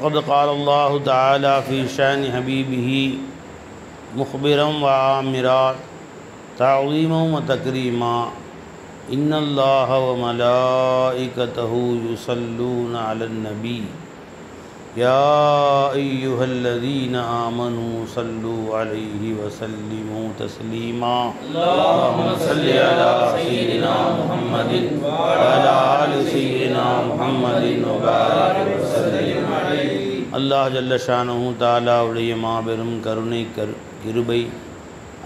فقد قال الله تعالى في شأن حبيبه مخبرا وعامرا تعظيما وتكريما إن الله وملائكته يصلون على النبي يا أيها الذين آمنوا صلوا عليه وسلموا تسليما اللهم صل على سيدنا محمد وعلى آل سيدنا محمد وبارك وسلم عليه. الله جل شانه تعالى உடைய மாபெரும் கருணை கிருபை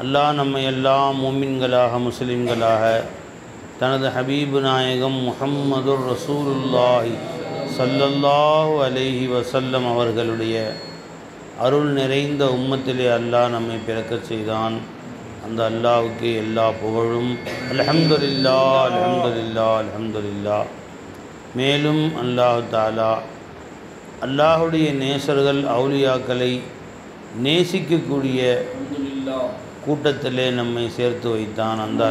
அல்லாஹ் நம்மை எல்லா முஃமின்களாக முஸ்லிம்களாக தனது ஹபீப் நாயகம் முஹம்மதுர் ரசூலுல்லாஹி சல்லல்லாஹு அலைஹி வசல்லம் அவர்களுடைய அருள் நிறைந்த உம்மத்திலே அல்லாஹ் நம்மை பிறக்கச் செய்தான். அந்த அல்லாஹ்வுக்கு எல்லா புகழும். அல்ஹம்துலில்லாஹ் அல்ஹம்துலில்லாஹ் அல்ஹம்துலில்லாஹ். மேலும் அல்லாஹ் தாலா அல்லாஹுடைய நேசர்கள் அவுலியாக்களை நேசிக்கக்கூடிய கூட்டத்திலே நம்மை சேர்த்து வைத்தான். அந்த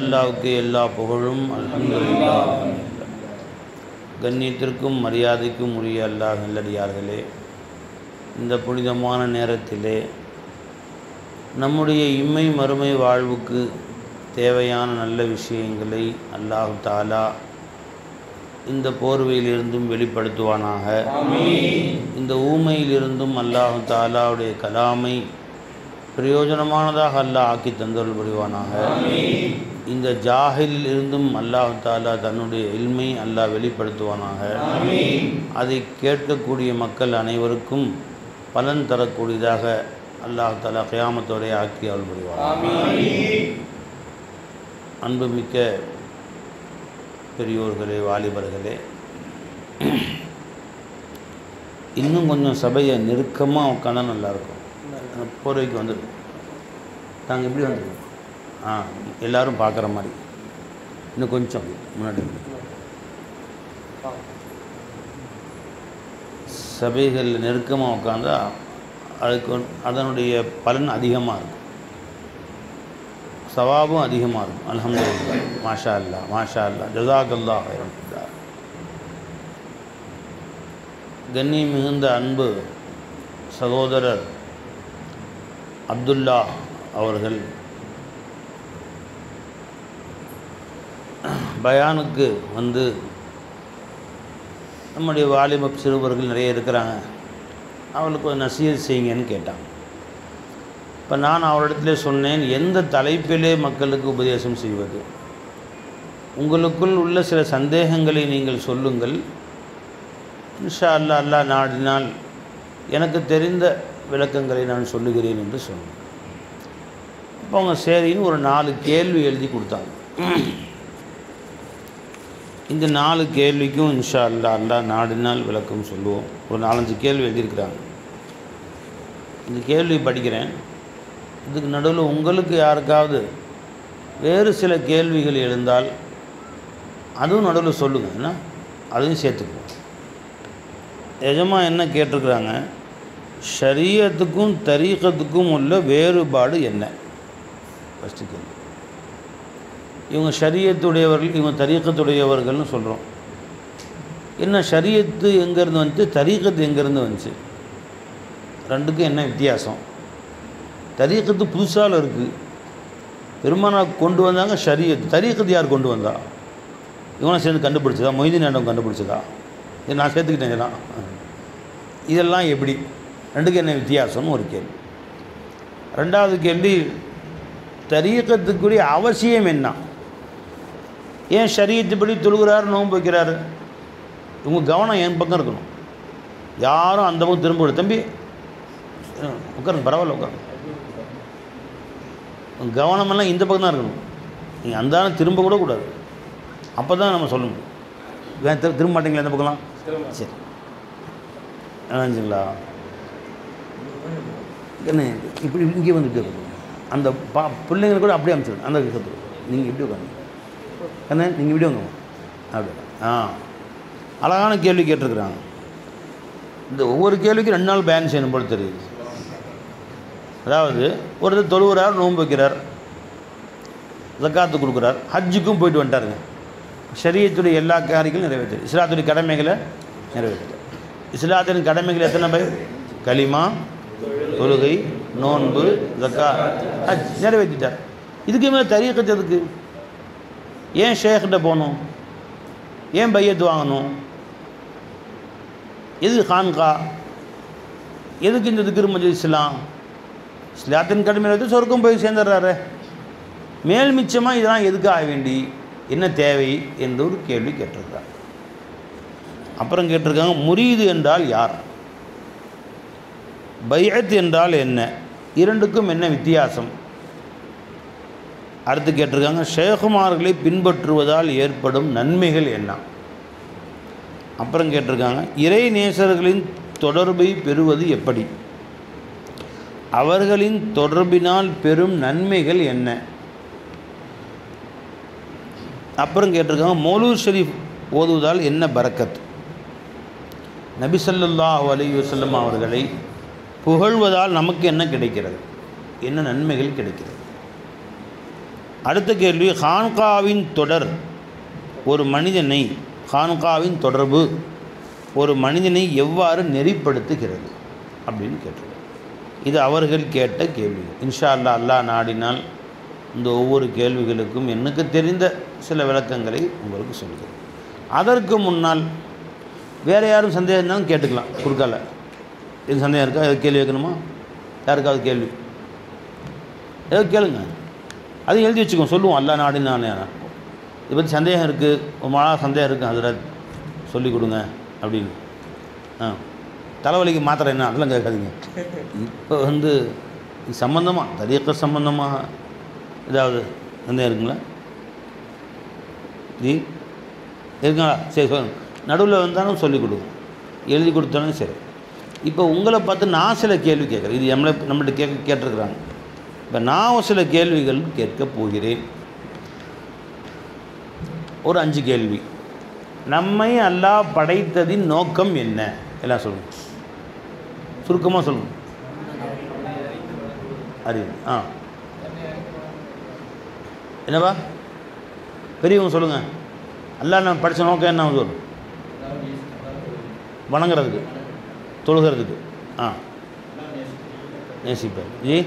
அல்லாஹ்வுக்கு எல்லா புகழும். அல்ஹம்துலில்லாஹ். கண்ணியத்திற்கும் மரியாதைக்கும் உரிய அல்லாஹ் நல்லடியார்களே, இந்த புனிதமான நேரத்திலே நம்முடைய இம்மை மறுமை வாழ்வுக்கு தேவையான நல்ல விஷயங்களை அல்லாஹ் தாலா இந்த போர்வையிலிருந்தும் வெளிப்படுத்துவானாக. இந்த ஊமையிலிருந்தும் அல்லாஹ் தாலாவுடைய கலாமை பிரயோஜனமானதாக அல்லாஹ் ஆக்கி தந்தருள் புரிவானாக. இந்த ஜாஹிலில் இருந்தும் அல்லாஹ் தாலா தன்னுடைய இல்மை அல்லாஹ் வெளிப்படுத்துவானாக. அதை கேட்கக்கூடிய மக்கள் அனைவருக்கும் பலன் தரக்கூடியதாக அல்லாஹ் தாலா கியாமத்தோடைய ஆக்கி அருள் புரிவானாக. அன்புமிக்க பெரியோர்களே, வாலிபர்களே, இன்னும் கொஞ்சம் சபையை நெருக்கமாக உட்காந்தா நல்லாயிருக்கும். போர்வைக்கு வந்துடும். நாங்கள் எப்படி வந்துருக்கோம்? எல்லாரும் பார்க்குற மாதிரி இன்னும் கொஞ்சம் முன்னாடி சபைகளில் நெருக்கமாக உட்காந்தா அதுக்கு அதனுடைய பலன் அதிகமாக இருக்கும், சவாபும் அதிகமாக இருக்கும். அல்ஹம்துலில்லாஹ். மாஷா அல்லா, மாஷா அல்லா, ஜஸாகல்லாஹ் ஹைரன். கன்னி மிகுந்த அன்பு சகோதரர் அப்துல்லா அவர்கள் பயானுக்கு வந்து நம்முடைய வாலிப சிறுவர்கள் நிறைய இருக்கிறாங்க, அவளுக்கு ஒரு நசீஹத் செய்யுங்கன்னு கேட்டாங்க. இப்போ நான் அவரிடத்துல சொன்னேன், எந்த தலைப்பிலே மக்களுக்கு உபதேசம் செய்வது? உங்களுக்குள் உள்ள சில சந்தேகங்களை நீங்கள் சொல்லுங்கள். இன்ஷா அல்லாஹ் அல்லாஹ் நாடினால் எனக்கு தெரிந்த விளக்கங்களை நான் சொல்லுகிறேன் என்று சொன்னேன். இப்போ அவங்க சரின்னு ஒரு 4 கேள்வி எழுதி கொடுத்தாங்க. இந்த 4 கேள்விக்கும் இன்ஷா அல்லாஹ் அல்லாஹ் நாடினால் விளக்கம் சொல்லுவோம். ஒரு 4-5 கேள்வி எழுதியிருக்கிறாங்க. இந்த கேள்வி படிக்கிறேன். இதுக்கு நடுவில் உங்களுக்கு யாருக்காவது வேறு சில கேள்விகள் எழுந்தால் அதுவும் நடுவில் சொல்லுங்கள், ஏன்னா அதையும் சேர்த்துக்குவோம். எஜமா என்ன கேட்டிருக்கிறாங்க? ஷரியத்துக்கும் தரீகத்துக்கும் உள்ள வேறுபாடு என்ன? ஃபஸ்ட்டு கேள்வி. இவங்க ஷரியத்துடையவர்கள், இவங்க தரீகத்துடையவர்கள்னு சொல்கிறோம். என்ன ஷரியத்து எங்கேருந்து வந்துச்சு, தரீகத்து எங்கேருந்து வந்துச்சு? ரெண்டுக்கும் என்ன வித்தியாசம்? தரீகத்து புதுசால் இருக்குது, பெருமானார் கொண்டு வந்தாங்க. ஷரியத்து தரீகத்து யார் கொண்டு வந்தா? இவனை சேர்ந்து கண்டுபிடிச்சதா? மொய்தீன் ஆண்டவன் கண்டுபிடிச்சதா? இது நான் சேர்த்துக்கிட்டேன். இதெல்லாம் எப்படி, ரெண்டுக்கும் என்ன வித்தியாசம்னு ஒரு கேள்வி. ரெண்டாவது கேள்வி, தரீகத்துக்குரிய அவசியம் என்ன? ஏன் ஷரியத்துப்படி தொழுகிறாரு, நோன்பு வைக்கிறாரு? இவங்க கவனம் என் பக்கம் இருக்கணும். யாரும் அந்த பக்கம் திரும்ப தம்பி உட்காருங்க, பரவாயில்ல உட்காருங்க, கவனமெல்லாம் இந்த பக்கம் தான் இருக்கணும். நீங்கள் அந்தான திரும்ப கூட கூடாது. அப்போ தான் நம்ம சொல்ல முடியும். ஏன் திரும்ப மாட்டீங்களா இந்த பக்கம்லாம்? சரி ஆச்சுங்களா? என்ன இப்படி இங்கே வந்துட்டு அந்த பிள்ளைங்க கூட அப்படியே அனுப்பிச்சிடும். அந்த கற்றுக்கணும். நீங்கள் இப்படி உட்காந்து கண்ணே, நீங்கள் இப்படி வாங்க அப்படி. அழகான கேள்வி கேட்டிருக்கிறாங்க. இந்த ஒவ்வொரு கேள்விக்கும் 2 நாள் பேன் செய்யணும் போல தெரியுது. அதாவது ஒருத்தர் தொழுகிறார், நோன்பு வைக்கிறார், ஜக்காத்து கொடுக்குறார், ஹஜ்ஜுக்கும் போயிட்டு வந்துட்டாருங்க. ஷரியத்துடைய எல்லா காரியங்களும் நிறைவேற்று, இஸ்லாத்துடைய கடமைகளை நிறைவேற்றிட்டார். இஸ்லாத்தின் கடமைகள் எத்தனை பேர்? கலிமா, தொழுகை, நோன்பு, ஜக்காத், ஹஜ் நிறைவேற்றிட்டார். இதுக்கு மேலே தரீக்கத் எதுக்கு? ஏன் ஷேக்கிட்ட போகணும்? ஏன் பையத்து வாங்கணும்? எது கான்கா? எதுக்கு இந்த திக்ர் மஜ்லிஸ்? இஸ்லாம் இஸ்லாத்தின் கடமையில் எடுத்து சொர்க்கம் போய் சேர்ந்துடுறாரு. மேல் மிச்சமாக இதெல்லாம் எதுக்கு ஆக வேண்டி, என்ன தேவை என்ற ஒரு கேள்வி கேட்டிருக்காங்க. அப்புறம் கேட்டிருக்காங்க முரீது என்றால் யார், பைஅத் என்றால் என்ன, இரண்டுக்கும் என்ன வித்தியாசம். அடுத்து கேட்டிருக்காங்க ஷேகுமார்களை பின்பற்றுவதால் ஏற்படும் நன்மைகள் என்ன. அப்புறம் கேட்டிருக்காங்க இறை நேசர்களின் தொடர்பை பெறுவது எப்படி, அவர்களின் தொடர்பினால் பெறும் நன்மைகள் என்ன. அப்புறம் கேட்டிருக்காங்க மௌலூத் ஷரீஃப் ஓதுவதால் என்ன பரக்கத், நபி ஸல்லல்லாஹு அலைஹி வஸல்லம் அவர்களை புகழ்வதால் நமக்கு என்ன கிடைக்கிறது, என்ன நன்மைகள் கிடைக்கிறது. அடுத்த கேள்வி கான்காவின் தொடர் ஒரு மனிதனை, கான்காவின் தொடர்பு ஒரு மனிதனை எவ்வாறு நெறிப்படுத்துகிறது அப்படின்னு கேட்டிருக்காங்க. இது அவர்கள் கேட்ட கேள்வி. இன்ஷா அல்லாஹ் அல்லாஹ் நாடினால் இந்த ஒவ்வொரு கேள்விகளுக்கும் எனக்கு தெரிந்த சில விளக்கங்களை உங்களுக்கு சொல்கிறேன். அதற்கு முன்னால் வேறு யாரும் சந்தேகம் இருந்தாலும் கேட்டுக்கலாம். குறுக்கால எது சந்தேகம் இருக்கா, எதாவது கேள்வி வைக்கணுமா? யாருக்காவது கேள்வி ஏதோ கேளுங்க, அது எழுதி வச்சுக்கோம், சொல்லுவோம் அல்லாஹ் நாடினானே. இதை பற்றி சந்தேகம் இருக்குது, ஒரு மாலா சந்தேகம் இருக்குது ஹஜ்ரத் சொல்லிக் கொடுங்க அப்படின்னு. தலைவலிக்கு மாத்திரை என்ன அதெல்லாம் கேட்காதீங்க. இப்போ வந்து சம்பந்தமாக தரீக்க சம்பந்தமாக ஏதாவது சந்தேகம் இருக்குங்களா? ஜி இருக்குங்களா? சரி சொல்லுங்கள். நடுவில் வந்தாலும் சொல்லிக் கொடுக்கும், எழுதி கொடுத்தாலும் சரி. இப்போ உங்களை பார்த்து நான் சில கேள்வி கேட்குறேன். இது நம்மள்ட்ட கேட்டிருக்கிறாங்க. இப்போ நான் சில கேள்விகள் கேட்க போகிறேன். ஒரு 5 கேள்வி. நம்மை அல்லாஹ் படைத்ததின் நோக்கம் என்ன எல்லாம் சொல்லுங்க, சுருக்கமாக சொல்லுங்க. அறிவு. ஆ என்னவா பெரியவங்க சொல்லுங்கள். அல்லாஹ் நம்ம படித்த நோக்கம் என்ன சொல்லு? வணங்குறதுக்கு, தொழுகிறதுக்கு. ஆ நேசிப்பார். ஜி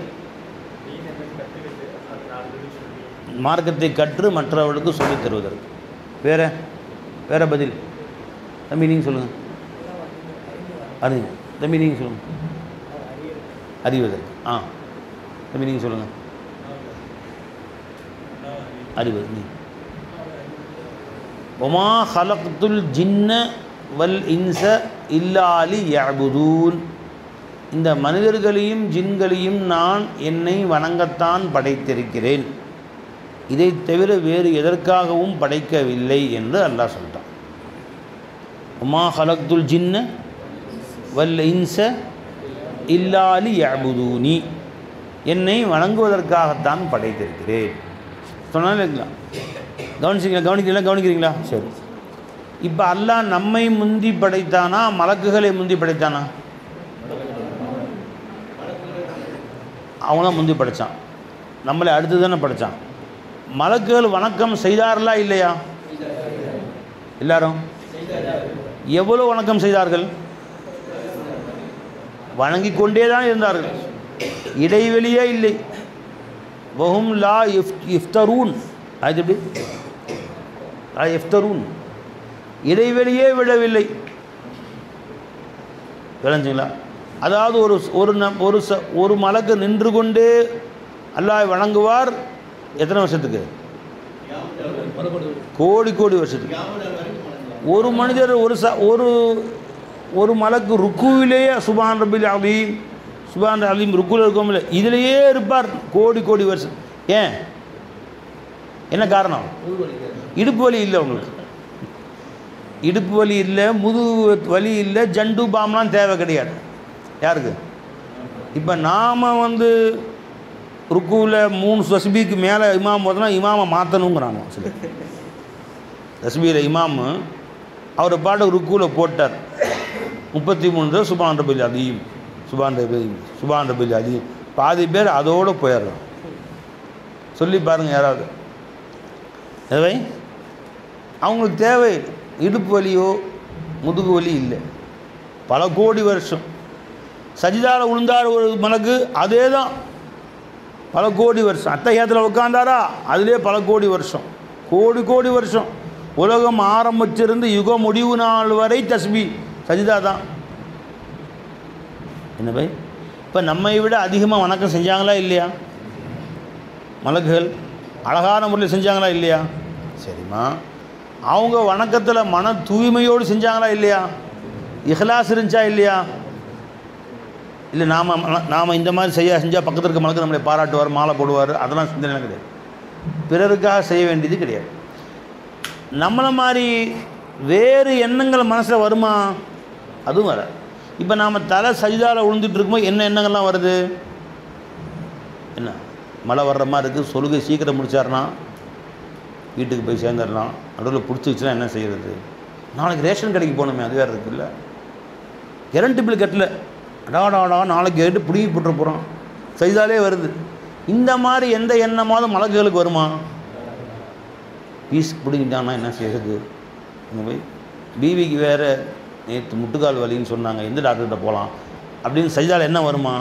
மார்க்கத்தை கற்று மற்றவர்களுக்கு சொல்லித் தருவதற்கு. வேறு வேறு பதில் தம்பி நீங்கள் சொல்லுங்கள். அறிவு. தம்பி நீங்கள் சொல்லுங்கள். அறிவதற்கு. ஆ தம்பி நீங்கள் சொல்லுங்கள். அறிவது. நீ ஒமா ஹலக்துல் ஜின்ன வல் இன்ச இல்லாலி யஅபுதூன், இந்த மனிதர்களையும் ஜின்களையும் நான் என்னை வணங்கத்தான் படைத்திருக்கிறேன், இதை தவிர வேறு எதற்காகவும் படைக்கவில்லை என்று அல்லாஹ் சொல்லிட்டான். ஒமா ஹலக்துல் ஜின்ன வல் இன்ச இல்லாலி யஅபுதூனி, என்னை வணங்குவதற்காகத்தான் படைத்திருக்கிறேன் சொன்னாலும் இல்லைங்களா? கவனிக்கிறீங்களா? சரி. இப்போ அல்லாஹ் நம்மை முந்தி படைத்தானா, மலக்குகளை முந்தி படைத்தானா? அவங்களாம் முந்தி படைத்தான், நம்மளை அடுத்து தானே படைத்தான். மலக்குகள் வணக்கம் செய்தார்களா இல்லையா? எல்லாரும் எவ்வளோ வணக்கம் செய்தார்கள்? வணங்கி கொண்டே தான் இருந்தார்கள், இடைவெளியே இல்லை. வஹும் லா இஃப்தரூன், அது எப்படி லா இஃப்தரூன், இடைவெளியே விடவில்லை. விளைஞ்சுங்களா? அதாவது ஒரு ஒரு ஒரு மலக்கு நின்று கொண்டு அல்லாஹ் வணங்குவார். எத்தனை வருஷத்துக்கு? கோடி கோடி வருஷத்துக்கு. ஒரு மனிதர் ஒரு மலக்கு ருக்குவிலேயே சுபான் ரபில் அலீம், சுபான் அலீம் ருக்குவில் இருக்கோம்ல, இதிலேயே இருப்பார் கோடி கோடி வருஷம். ஏன்? என்ன காரணம்? இடுப்பு வலி இல்லை உங்களுக்கு, இடுப்பு வலி இல்லை, முதுகு வலி இல்லை, ஜண்டு பாம்லாம் தேவை கிடையாது யாருக்கு. இப்போ நாம் வந்து ருக்குவில் 3 தஸ்பீக்கு மேலே இமாம் போதுனா இமாமை மாற்றணுங்கிறாங்க சில. தஸ்பீரில் இமாம் அவர் பாட்டு ருக்குவில் போட்டார் 33 தடவை சுபான் ரபில் அலீம், சுபான் ரபீம், சுபான் ரபில் அலீம். பாதி பேர் அதோடு போயிடலாம். சொல்லி பாருங்கள் யாராவது. அதுவே அவங்களுக்கு தேவை இடுப்பு வலியோ முதுகு வலி இல்லை. பல கோடி வருஷம் சஜிதால உளுந்தார் ஒரு மலக்கு, அதே தான் பல கோடி வருஷம். அத்தகையத்தில் உட்கார்ந்தாரா அதிலே பல கோடி வருஷம், கோடி கோடி வருஷம். உலகம் ஆரம்பிச்சிருந்து யுக முடிவு நாள் வரை தஸ்பி சஜிதா தான். என்ன பை, இப்போ நம்மை விட அதிகமாக வணக்கம் செஞ்சாங்களா இல்லையா? மலக்குகள் அழகான முறையில் செஞ்சாங்களா இல்லையா? சரிம்மா, அவங்க வணக்கத்தில் மன தூய்மையோடு செஞ்சாங்களா இல்லையா? இஹ்லாஸ் இருந்துச்சா இல்லையா? இல்லை நாம் இந்த மாதிரி செஞ்சால் பக்கத்தில் இருக்க மலக்கு நம்மளை பாராட்டுவார், மாலை போடுவார், அதெல்லாம் சிந்தனை கிடையாது. பிறருக்காக செய்ய வேண்டியது கிடையாது. நம்மளை மாதிரி வேறு எண்ணங்கள் மனசில் வருமா? அதுவும் வராது. இப்போ நாம் தலை சஜிதாவில் விழுந்துட்டு இருக்கும்போது என்ன எண்ணங்கள்லாம் வருது? என்ன மழை வர்ற மாதிரி இருக்குது, சொல்லுகை சீக்கிரம் முடிச்சாருனா வீட்டுக்கு போய் சேர்ந்துடலாம், நடுவில் பிடிச்சிச்சுன்னா என்ன செய்கிறது, நாளைக்கு ரேஷன் கடைக்கு போகணுமே அது வேறு இருக்குல்ல, கரண்ட் பில் கட்டல அடாடாடா நாளைக்கு கேட்டு பிடுங்கி போட்டு போகிறோம், சஜிதாலே வருது. இந்த மாதிரி எந்த எண்ணமாவது மலக்குகளுக்கு வருமா? பீஸ் பிடிங்கிட்டான்னா என்ன செய்கிறது? அங்கே போய் பீவிக்கு வேறு நேற்று முட்டுக்கால் வலின்னு சொன்னாங்க, எந்த டாக்டர்கிட்ட போகலாம் அப்படின்னு சஜிதாவில் என்ன வருமா?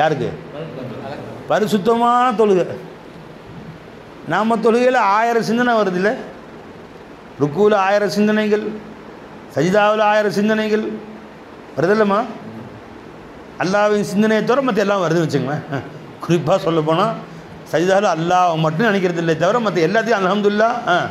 யாருக்கு? பரிசுத்தமான தொழுகை. நாம் தொழுகையில் 1000 சிந்தனை வருது இல்லை, ருக்குவில் 1000 சிந்தனைகள், சஜிதாவில் 1000 சிந்தனைகள் வருது இல்லைம்மா. அல்லாவின் சிந்தனையை தவிர மற்ற எல்லாம் வருதுன்னு வச்சுங்களேன். குறிப்பாக சொல்ல போனால் சஜிதாவில் அல்லாவை மட்டும் நினைக்கிறது இல்லை, தவிர மற்ற எல்லாத்தையும் அல்ஹம்துலில்லாஹ்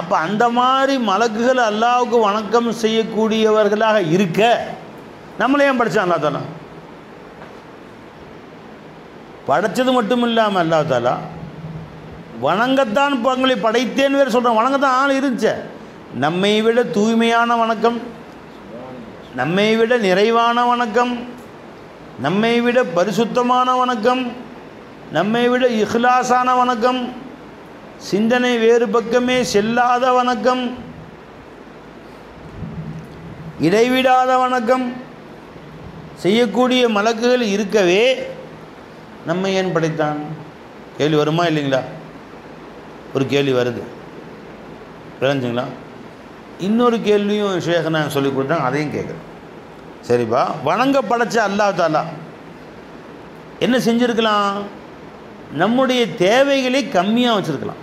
அப்போ அந்த மாதிரி மலக்குகள் அல்லாஹ்வுக்கு வணக்கம் செய்யக்கூடியவர்களாக இருக்க நம்மளே ஏன் படைத்தான் அல்லாஹ் தஆலா? படைத்தது மட்டும் இல்லாமல் அல்லாஹ் தஆலா வணங்கத்தான் பங்களை படைத்தேன்னு வேறு சொல்கிறோம். வணங்கத்தான் ஆள் இருந்துச்சே. நம்மை விட தூய்மையான வணக்கம், நம்மை விட நிறைவான வணக்கம், நம்மை விட பரிசுத்தமான வணக்கம், நம்மை விட இஹ்லாஸான வணக்கம், சிந்தனை வேறு பக்கமே செல்லாத வணக்கம், இடைவிடாத வணக்கம் செய்யக்கூடிய மலக்குகள் இருக்கவே நம்மை ஏன் படைத்தான்? கேள்வி வருமா இல்லைங்களா? ஒரு கேள்வி வருது, விளைஞ்சுங்களா? இன்னொரு கேள்வியும் ஷேக் நான் சொல்லி கொடுத்தாங்க, அதையும் கேட்குறேன். சரிப்பா, வணங்க படைச்ச அல்லாஹ் தஆலா என்ன செஞ்சுருக்கலாம்? நம்முடைய தேவைகளை கம்மியாக வச்சுருக்கலாம்.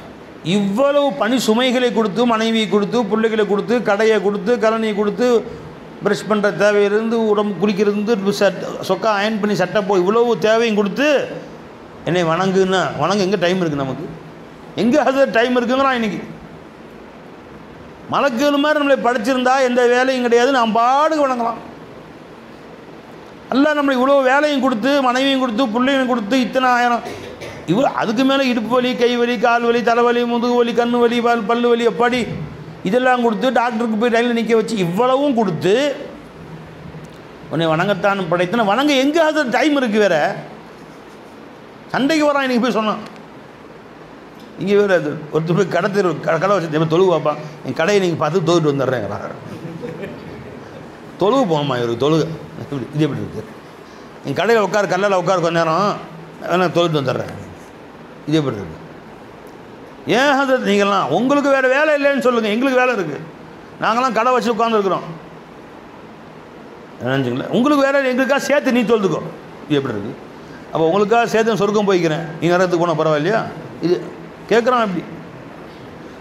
இவ்வளவு பணி சுமைகளை கொடுத்து, மனைவியை கொடுத்து, பிள்ளைகளை கொடுத்து, கடையை கொடுத்து, கலனியை கொடுத்து, ப்ரஷ் பண்ணுற தேவையிலிருந்து உடம்பு குளிக்கிறது, சொக்கா அயன் பண்ணி சட்டை போய் இவ்வளவு தேவையும் கொடுத்து என்னை வணங்குன்னா வணங்க எங்கே டைம் இருக்குது? நமக்கு எங்கே அது டைம் இருக்குங்கிறான். இன்றைக்கி மலக்குகள் மாதிரி நம்மளை படிச்சிருந்தா எந்த வேலையும் கிடையாது, நாம் பாடுக்கு வணங்கலாம். அல்ல நம்மளை இவ்வளோ வேலையும் கொடுத்து, மனைவியும் கொடுத்து, பிள்ளையும் கொடுத்து, இத்தனை ஆயிரம் இவ்வளோ, அதுக்கு மேலே இடுப்பு வலி, கை வலி, கால் வலி, தலைவலி, முதுகு வலி, கண்ணு வலி, பல்லு வலி, எப்படி இதெல்லாம் கொடுத்து டாக்டருக்கு போய் ரயிலில் நிற்க வச்சு இவ்வளவும் கொடுத்து உன்னை வணங்கத்தான் படைத்தன. வணங்க எங்கேயாவது டைம் இருக்குது? வேறு சண்டைக்கு வரான். இன்றைக்கி போய் சொன்னான் இங்கே வேறு அது ஒருத்தர் போய் கடை தெரு கடை வச்சு தொழுவு பார்ப்பான். என் கடையை நீங்கள் பார்த்து தொழுகிட்டு வந்துடுறேங்கிறா. தொழுவு போகணுமா? இவருக்கு தொழுகை இது எப்படி இருக்குது? என் கடையில் உட்கார், கல்லில் உட்கார் கொஞ்ச நேரம் நான் தொலைத்து வந்துடுறேன். இது எப்படி இருக்கு? ஏன் ஹதரத் நீங்கள்லாம் உங்களுக்கு வேறு வேலை இல்லைன்னு சொல்லுங்கள், எங்களுக்கு வேலை இருக்குது. நாங்களாம் கடை வச்சு உட்காந்துருக்குறோம் நினச்சிங்களா? உங்களுக்கு வேலை எங்களுக்காக சேர்த்து நீ தொழுதுக்கோ. இது எப்படி இருக்குது? அப்போ உங்களுக்காக சேர்த்து சொர்க்கம் போய்க்கிறேன், நீங்கள் நேரத்துக்கு போனால் பரவாயில்லையா? இது கேட்குறோம் எப்படி?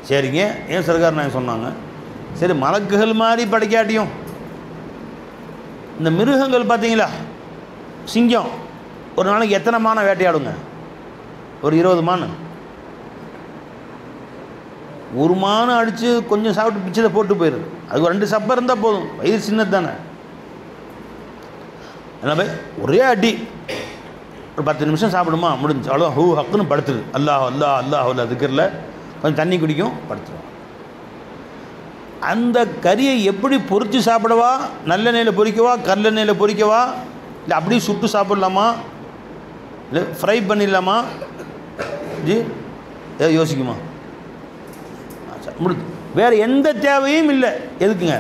சரிங்க, ஏன் சர்க்கார் நாங்கள் சொன்னாங்க சரி மலக்குகள் மாதிரி படைக்காட்டியும் இந்த மிருகங்கள் பார்த்தீங்களா, சிங்கம் ஒரு நாளைக்கு எத்தனை மானை வேட்டையாடுங்க? ஒரு 20 மான். ஒரு மானை அடித்து கொஞ்சம் சாப்பிட்டு பிச்சதை போட்டு போயிடுது. அதுக்கு 2 சப்பை இருந்தால் போதும், வயிறு சின்னது தானே. என்ன போய் ஒரே அடி ஒரு 10 நிமிஷம் சாப்பிடுமா, முடிஞ்சு அவ்வளோ ஹூ ஹக்குன்னு படுத்துது. அல்லாஹ் அல்லாஹ் அல்லாஹ் அதுக்கரில் கொஞ்சம் தண்ணி குடிக்கும், படுத்துடும். அந்த கறியை எப்படி பொறித்து சாப்பிடவா, நல்லெண்ணெயில் பொறிக்கவா, கடலெண்ணெயில் பொறிக்கவா, இல்லை அப்படியே சுட்டு சாப்பிட்லாமா, இல்லை ஃப்ரை பண்ணிடலாமா, ஜி ஏதோ யோசிக்குமா? முடிது. வேறு எந்த தேவையும் இல்லை. எதுக்குங்க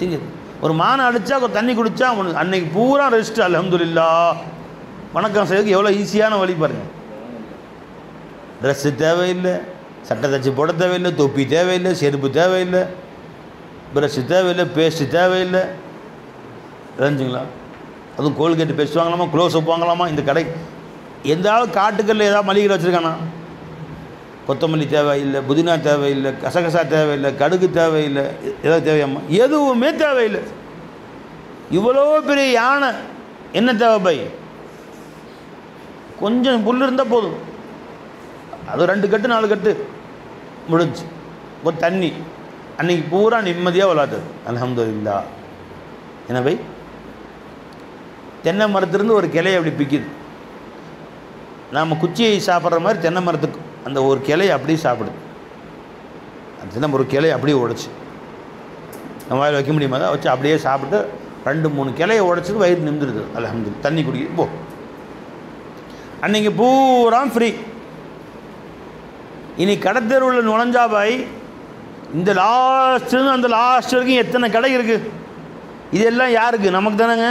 சிங்கது? ஒரு மானை அடித்தா தண்ணி குடித்தா அன்னைக்கு பூரா ரெஸ்ட்டு. அல்ஹம்துலில்லாஹ். வணக்கம் செய்யறதுக்கு எவ்வளோ ஈஸியான வழி பாருங்கள். ட்ரெஸ்ஸு தேவையில்லை, சட்டை தச்சு போட தேவையில்லை, தொப்பி தேவையில்லை, செருப்பு தேவையில்லை, ப்ரஷ்ஷு தேவையில்லை, பேஸ்ட்டு தேவையில்லை. தெரிஞ்சுங்களா? அதுவும் கோல்கேட்டு பேஸ்ட் வாங்கலாமா, க்ளோஸ்அப் வாங்கலாமா? இந்த கடை எந்தாவது காட்டுக்கல்ல ஏதாவது மளிகை வச்சுருக்கானா? கொத்தமல்லி தேவையில்லை, புதினா தேவையில்லை, கசகசா தேவையில்லை, கடுகு தேவையில்லை, ஏதாவது தேவையாம்மா? எதுவுமே தேவையில்லை. இவ்வளோ பெரிய யானை என்ன தேவை பை? கொஞ்சம் புல் இருந்தால் போதும், அது 2 கட்டு 4 கட்டு முடிஞ்சு. ஒரு தண்ணி அன்றைக்கி பூரா நிம்மதியாக விளாட்டுது. அல்ஹம்துலில்லாஹ். என்ன பை? தென்னை மரத்துலேருந்து ஒரு கிளையை அப்படி பிக்குது. நாம் குச்சியை சாப்பிட்ற மாதிரி தென்னை மரத்துக்கு அந்த ஒரு கிளையை அப்படியே சாப்பிடுது. அந்த தென்னை ஒரு கிளையை அப்படியே உடைச்சி நம்ம வாயில் வைக்க முடியுமா? தான் வச்சு அப்படியே சாப்பிட்டு 2 3 கிளையை உடைச்சிட்டு வயிறு நிமிந்துடுது. அல்ஹம்துலில்லாஹ். தண்ணி குடிக்குது. போ அன்றைக்கி பூரா ஃப்ரீ. இனி கடைத்தெருவில் நுழைஞ்சாபாய் இந்த லாஸ்ட்டுன்னு அந்த லாஸ்ட் வரைக்கும் எத்தனை கடை இருக்குது? இதெல்லாம் யாருக்கு? நமக்கு தானேங்க.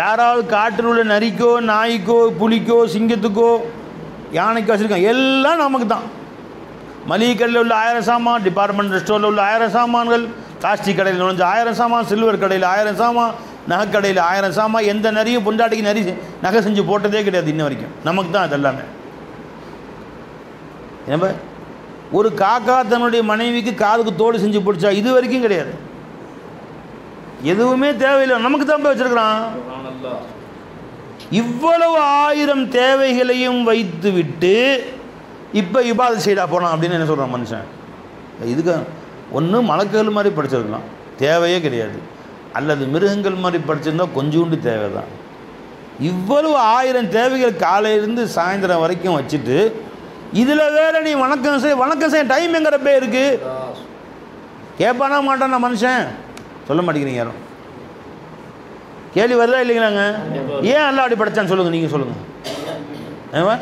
யாராவது காட்டில் உள்ள நரிக்கோ, நாய்க்கோ, புலிக்கோ, சிங்கத்துக்கோ, யானைக்கோ வச்சுருக்காங்க. எல்லாம் நமக்கு தான். மளிகை கடையில் உள்ள 1000 சாமான், டிபார்ட்மெண்டல் ஸ்டோரில் உள்ள 1000 சாமான்கள், பிளாஸ்டிக் கடையில் நுழைஞ்ச 1000 சாமான், சில்வர் கடையில் 1000 சாமான், நகைக்கடையில் 1000 சாமான். எந்த நரியும் பொண்டாட்டிக்கு நரி நகை செஞ்சு போட்டதே கிடையாது இன்ன வரைக்கும். நமக்கு தான் அது எல்லாமே. ஏன்பா ஒரு காக்கா தன்னுடைய மனைவிக்கு காதுக்கு தோடு செஞ்சு பிடிச்சா இது வரைக்கும் கிடையாது. எதுவுமே தேவையில்லை, நமக்கு தான் போய் வச்சுருக்கிறான். இவ்வளவு 1000 தேவைகளையும் வைத்து விட்டு இப்போ இபாத செய்தா போகலாம் அப்படின்னு என்ன சொல்கிறான் மனுஷன்? இதுக்கு ஒன்று மலக்குகள் மாதிரி படிச்சிருக்கலாம், தேவையே கிடையாது. அல்லது மிருகங்கள் மாதிரி படிச்சிருந்தா கொஞ்சோண்டு தேவை தான். இவ்வளவு 1000 தேவைகள் காலையிலேருந்து சாயந்தரம் வரைக்கும் வச்சுட்டு இதில் வேறு நீ வணக்கம் செய் வணக்கம் செய்ய டைம் எங்கிற பே இருக்குது? கேட்பானா மாட்டானா மனுஷன்? சொல்ல மாட்டேங்கிறீங்க யாரும். கேள்வி வருதா இல்லைங்களாங்க? ஏன் எல்லாம் அப்படி படித்தான்னு சொல்லுங்கள், நீங்கள் சொல்லுங்கள். ஏவா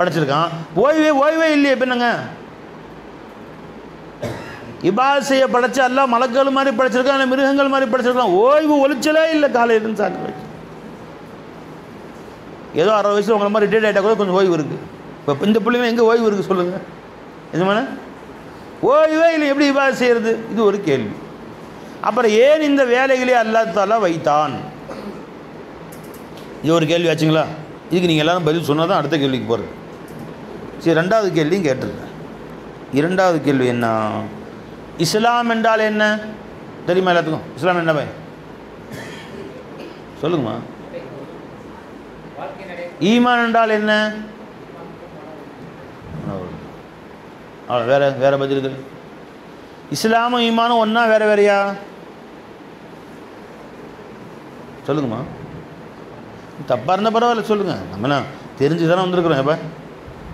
படிச்சிருக்கான். ஓய்வே இல்லையே பின்னங்க. இபாசையை படித்தா எல்லாம் மலக்குகள் மாதிரி படிச்சிருக்கான், இல்லை மிருகங்கள் மாதிரி படிச்சிருக்கான். ஓய்வு ஒழிச்சலே இல்லை காலையிலேருந்து சாயந்தரம் வரைக்கும். ஏதோ 60 வயசில் உங்களை மாதிரி ரிட்டையர்ட் ஆகிட்டா கூட கொஞ்சம் ஓய்வு இருக்குது. இப்போ இந்த பிள்ளைங்க எங்கே ஓய்வு இருக்குது சொல்லுங்கள்? எதுமான ஓய்வே இல்லை. எப்படி இபாத செய்கிறது? இது ஒரு கேள்வி. அப்புறம் ஏன் இந்த வேலைகளே அல்லாஹ் தஆலா வைத்தான்? இது ஒரு கேள்வி ஆச்சுங்களா? இதுக்கு நீங்கள் எல்லோரும் பதில் சொன்னால் தான் அடுத்த கேள்விக்கு போகிறது. சரி, 2வது கேள்வியும் கேட்டிருக்கேன். 2வது கேள்வி என்ன? இஸ்லாம் என்றால் என்ன தெரியுமா எல்லாத்துக்கும்? இஸ்லாம் என்ன பையன் சொல்லுங்கம்மா. ஈமான் என்றால் என்ன? அவ்வளோ. வேறு பதில்கள்? இஸ்லாமும் ஈமானும் ஒன்றா வேறையா சொல்லுங்கம்மா. தப்பாக இருந்தால் பரவாயில்ல சொல்லுங்கள், நம்ம தெரிஞ்சு தானே வந்திருக்கிறோம். எப்போ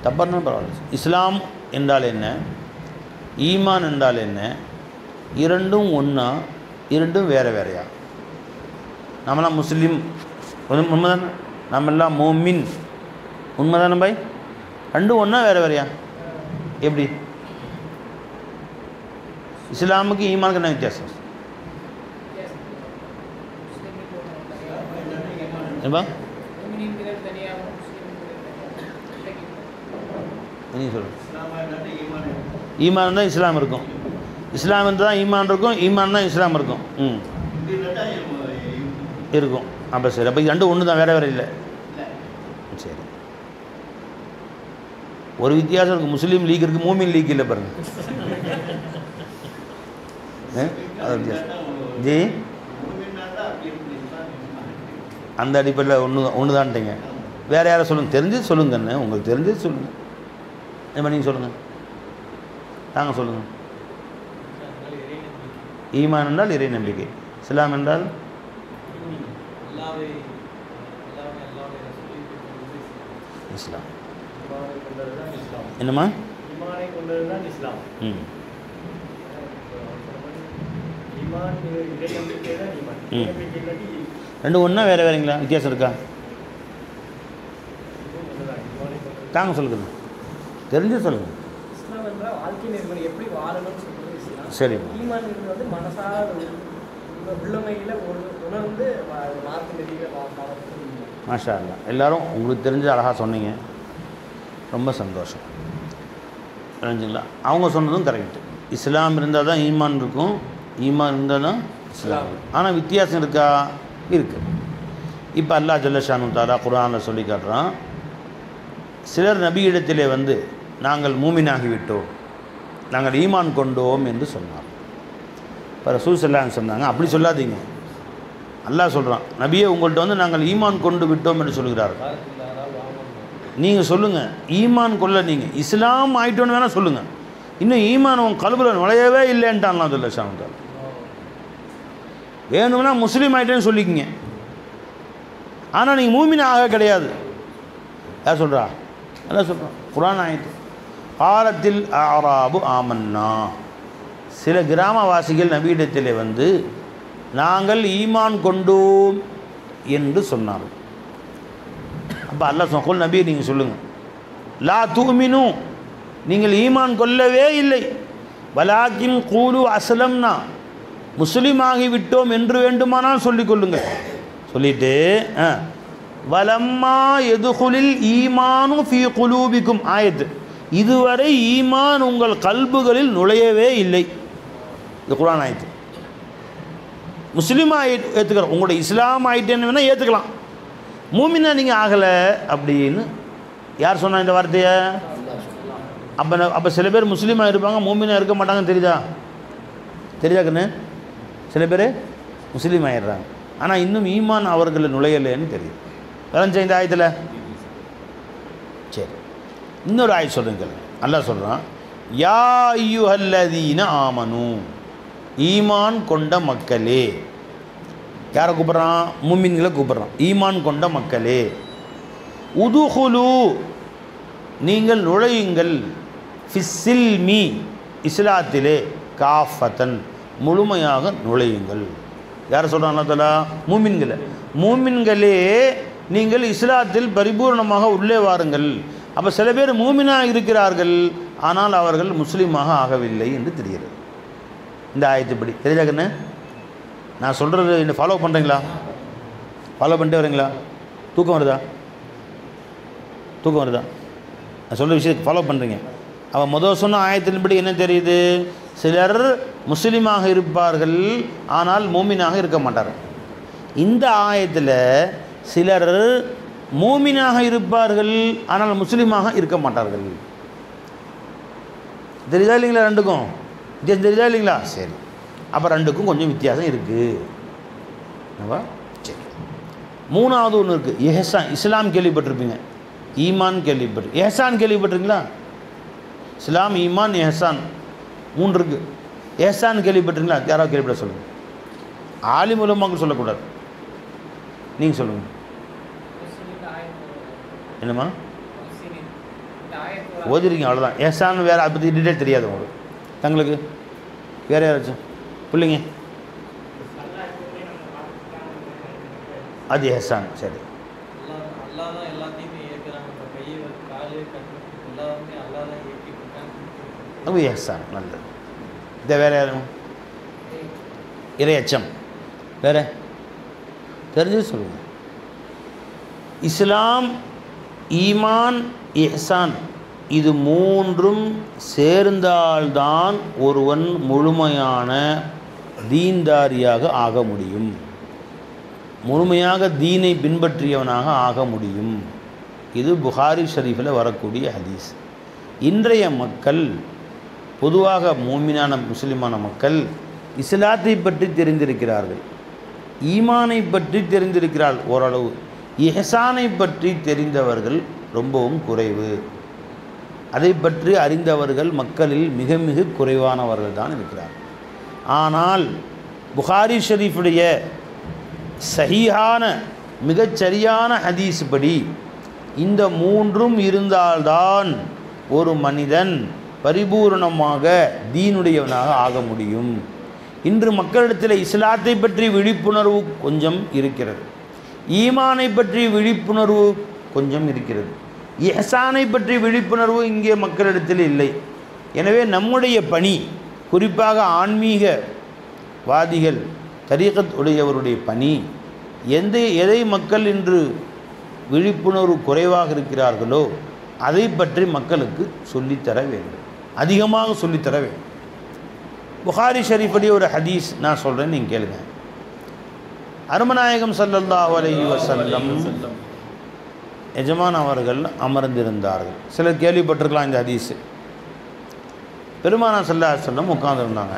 தப்பாக இருந்தாலும் பரவாயில்ல. இஸ்லாம் என்றால் என்ன, ஈமான் என்றால் என்ன, 2ம் ஒன்றா 2ம் வேறையா? நம்மளாம் முஸ்லீம் உண்மை தானே, நம்மெல்லாம் மோமின் உண்மை தானே பாய்? 2ம் ஒன்றா வேறையா? எப்படி இஸ்லாமுக்கு ஈமானுக்கு என்ன வித்தியாசம்? المؤمنين من الدنيا والمسلمين من الدنيا. إيمان لا إسلام ركوم. إسلام عندنا إيمان ركوم إيمان لا إسلام ركوم. إركوم. أبى سير. أبى يندو وندو ده غيره غيره لا. سير. وري تيار سر مسلم ليج ركوم مؤمن ليج كله برد. ها؟ جي. அந்த அடிப்படையில் ஒன்று தான்ட்டீங்க வேறு யாரை சொல்லுங்கள் தெரிஞ்சது சொல்லுங்கண்ணே உங்களுக்கு தெரிஞ்சது சொல்லுங்கள் இப்போ நீங்கள் சொல்லுங்கள் நாங்கள் சொல்லுங்கள் ஈமான் என்றால் இறை நம்பிக்கை இஸ்லாம் என்றால் இஸ்லாம் என்னம்மா ம் ரெண்டு ஒன்றா வேறு வேறுங்களா வித்தியாசம் இருக்கா தாங்க சொல்லுங்க தெரிஞ்சு சொல்லுங்க சரி மாஷா அல்லா எல்லோரும் உங்களுக்கு தெரிஞ்சு அழகாக சொன்னீங்க ரொம்ப சந்தோஷம் தெரிஞ்சுங்களா அவங்க சொன்னதும் கரெக்ட் இஸ்லாம் இருந்தால் தான் ஈமான் இருக்கும் ஈமான் இருந்தால் தான் இஸ்லாம் இருக்கும் ஆனால் வித்தியாசம் இருக்கா இருக்குது இப்போ அல்லாஹ் ஜல்ல ஷானு தாலா குர்ஆனில் சொல்லி காட்டுறான் சிலர் நபியிடத்திலே வந்து நாங்கள் மூமினாகிவிட்டோம் நாங்கள் ஈமான் கொண்டோம் என்று சொன்னார் இப்போ ரசூல் ஸல்லல்லாஹு அலைஹி சொன்னாங்க அப்படி சொல்லாதீங்க அல்லாஹ் சொல்கிறான் நபியே உங்கள்கிட்ட வந்து நாங்கள் ஈமான் கொண்டு விட்டோம் என்று சொல்கிறார் நீங்கள் சொல்லுங்கள் ஈமான் கொள்ள நீங்கள் இஸ்லாம் ஆகிட்டோன்னு வேணால் சொல்லுங்கள் இன்னும் ஈமான் உன் கல்வியில் நுழையவே இல்லைன்ட்டான் அல்லாஹ் ஜல்ல ஷானு தாலா வேணும்னா முஸ்லீம் ஆகிட்டேன்னு சொல்லிக்கிங்க ஆனால் நீங்கள் மூமின் ஆக கிடையாது யார் சொல்கிறா அதான் சொல்கிறோம் குர்ஆன் ஆயத்து பாலத்தில் ஆராபு ஆமன்னா சில கிராமவாசிகள் நபியிடத்திலே வந்து நாங்கள் ஈமான் கொண்டோம் என்று சொன்னார்கள் அப்போ அல்லாஹ் சொல் நபியை நீங்கள் சொல்லுங்கள் லா தூமினு நீங்கள் ஈமான் கொள்ளவே இல்லை வலாக்கின் கூலு அஸ்லம்னா முஸ்லீம் ஆகிவிட்டோம் என்று வேண்டுமானால் சொல்லிக் கொள்ளுங்கள் சொல்லிட்டு வலம்மா எதுகுலில் ஈமானு ஃபீ குலூபிக்கும் ஆயத்து இதுவரை ஈமான் உங்கள் கல்புகளில் நுழையவே இல்லை இது குர்ஆன் ஆயத்து முஸ்லீமாக ஏற்றுக்கிறோம் உங்களுடைய இஸ்லாம் ஆகிட்டேன்னு வேணால் ஏற்றுக்கலாம் மூமினா நீங்கள் ஆகலை அப்படின்னு யார் சொன்னா இந்த வார்த்தையை அப்போ அப்போ சில பேர் முஸ்லீமாக இருப்பாங்க மூமினா இருக்க மாட்டாங்கன்னு தெரியுதா தெரியுதாக்குன்னு சில பேர் முஸ்லீம் ஆகிடுறாங்க ஆனால் இன்னும் ஈமான் அவர்களை நுழையலைன்னு தெரியுது விளைஞ்ச இந்த ஆயத்தில் சரி இன்னொரு ஆயத்து சொல்லுங்கள் அல்லாஹ் சொல்கிறான் யா அய்யுஹல்லதீன ஆமனு ஈமான் கொண்ட மக்களே யாரை கூப்பிட்றான் முமின்களை கூப்பிட்றான் ஈமான் கொண்ட மக்களே உதுகுலு நீங்கள் நுழையுங்கள் ஃபிஸ்ஸில்மி இஸ்லாத்திலே காஃபத்தன் முழுமையாக நுழையுங்கள் யாரை சொல்கிறான் அல்லாஹ் தஆலா மூமின்களை மூமின்களே நீங்கள் இஸ்லாத்தில் பரிபூர்ணமாக உள்ளே வாருங்கள் அப்போ சில பேர் மூமினாக இருக்கிறார்கள் ஆனால் அவர்கள் முஸ்லீமாக ஆகவில்லை என்று தெரிகிறது இந்த ஆயத்துப்படி தெரியுதாக்குன்னு நான் சொல்கிறது என்ன ஃபாலோ பண்ணுறீங்களா ஃபாலோ பண்ணிட்டு வரீங்களா தூக்கம் வருதா நான் சொல்கிற விஷயத்துக்கு ஃபாலோ பண்ணுறீங்க அவன் முதல் சொன்ன ஆயத்தின்படி என்ன தெரியுது சிலர் முஸ்லீமாக இருப்பார்கள் ஆனால் மூமினாக இருக்க மாட்டார்கள் இந்த ஆயத்தில் சிலர் மூமினாக இருப்பார்கள் ஆனால் முஸ்லீமாக இருக்க மாட்டார்கள் தெரியுதா இல்லைங்களா ரெண்டுக்கும் வித்தியாசம் தெரியுதா இல்லைங்களா சரி அப்போ ரெண்டுக்கும் கொஞ்சம் வித்தியாசம் இருக்குது நம்ம சரி மூணாவது ஒன்று இருக்குது எஹ்சான் இஸ்லாம் கேள்விப்பட்டிருப்பீங்க ஈமான் கேள்விப்பட்டு எஹ்சான் கேள்விப்பட்டிருக்கீங்களா இஸ்லாம் ஈமான் எஹ்சான் மூன்று இருக்குது ஏசான்னு கேள்விப்பட்டீங்களா யாராவது கேள்விப்பட சொல்லுங்கள் ஆலி மூலமாக சொல்லக்கூடாது நீங்கள் சொல்லுங்கள் என்னம்மா ஓதிருக்கீங்க அவ்வளோதான் ஏசான்னு வேறு அதை பற்றி டீட்டெயில் தெரியாது உங்களுக்கு தங்களுக்கு வேறு யாராச்சும் பிள்ளைங்க அது ஏசான் சரி அது ஏசான் நல்லது இதை வேறு யாரும் இறையச்சம் வேறு தெரிஞ்சு சொல்லுங்கள் இஸ்லாம், ஈமான், இஹ்சான் இது மூன்றும் சேர்ந்தால்தான் ஒருவன் முழுமையான தீன்தாரியாக ஆக முடியும், முழுமையாக தீனை பின்பற்றியவனாக ஆக முடியும். இது புகாரி ஷரீஃபில் வரக்கூடிய ஹதீஸ். இன்றைய மக்கள் பொதுவாக மூமினான முஸ்லிமான மக்கள் இஸ்லாத்தை பற்றி தெரிந்திருக்கிறார்கள், ஈமானை பற்றி தெரிந்திருக்கிறார்கள் ஓரளவு, இஹ்சானை பற்றி தெரிந்தவர்கள் ரொம்பவும் குறைவு, அதை பற்றி அறிந்தவர்கள் மக்களில் மிக மிக குறைவானவர்கள் தான் இருக்கிறார்கள். ஆனால் புகாரி ஷரீஃபுடைய சஹீஹான மிகச்சரியான ஹதீஸ் படி இந்த மூன்றும் இருந்தால்தான் ஒரு மனிதன் பரிபூர்ணமாக தீனுடையவனாக ஆக முடியும். இன்று மக்களிடத்தில் இஸ்லாத்தை பற்றி விழிப்புணர்வு கொஞ்சம் இருக்கிறது, ஈமானை பற்றி விழிப்புணர்வு கொஞ்சம் இருக்கிறது, இஹ்சானை பற்றி விழிப்புணர்வு இங்கே மக்களிடத்தில் இல்லை. எனவே நம்முடைய பணி, குறிப்பாக ஆன்மீகவாதிகள் தரீகத் உடையவருடைய பணி, எதை மக்கள் இன்று விழிப்புணர்வு குறைவாக இருக்கிறார்களோ அதை பற்றி மக்களுக்கு சொல்லித்தர வேண்டும், அதிகமாக சொல்லித்தர வேண்டும். புகாரி ஷரீஃபடி ஒரு ஹதீஸ் நான் சொல்கிறேன், நீங்கள் கேளுங்க. அருமநாயகம் ஸல்லல்லாஹு அலைஹி வஸல்லம் எஜமான் அவர்கள் அமர்ந்திருந்தார்கள். சிலர் கேள்விப்பட்டிருக்கலாம் இந்த ஹதீஸு. பெருமானா ஸல்லல்லாஹு அலைஹி வஸல்லம் உட்கார்ந்துருந்தாங்க.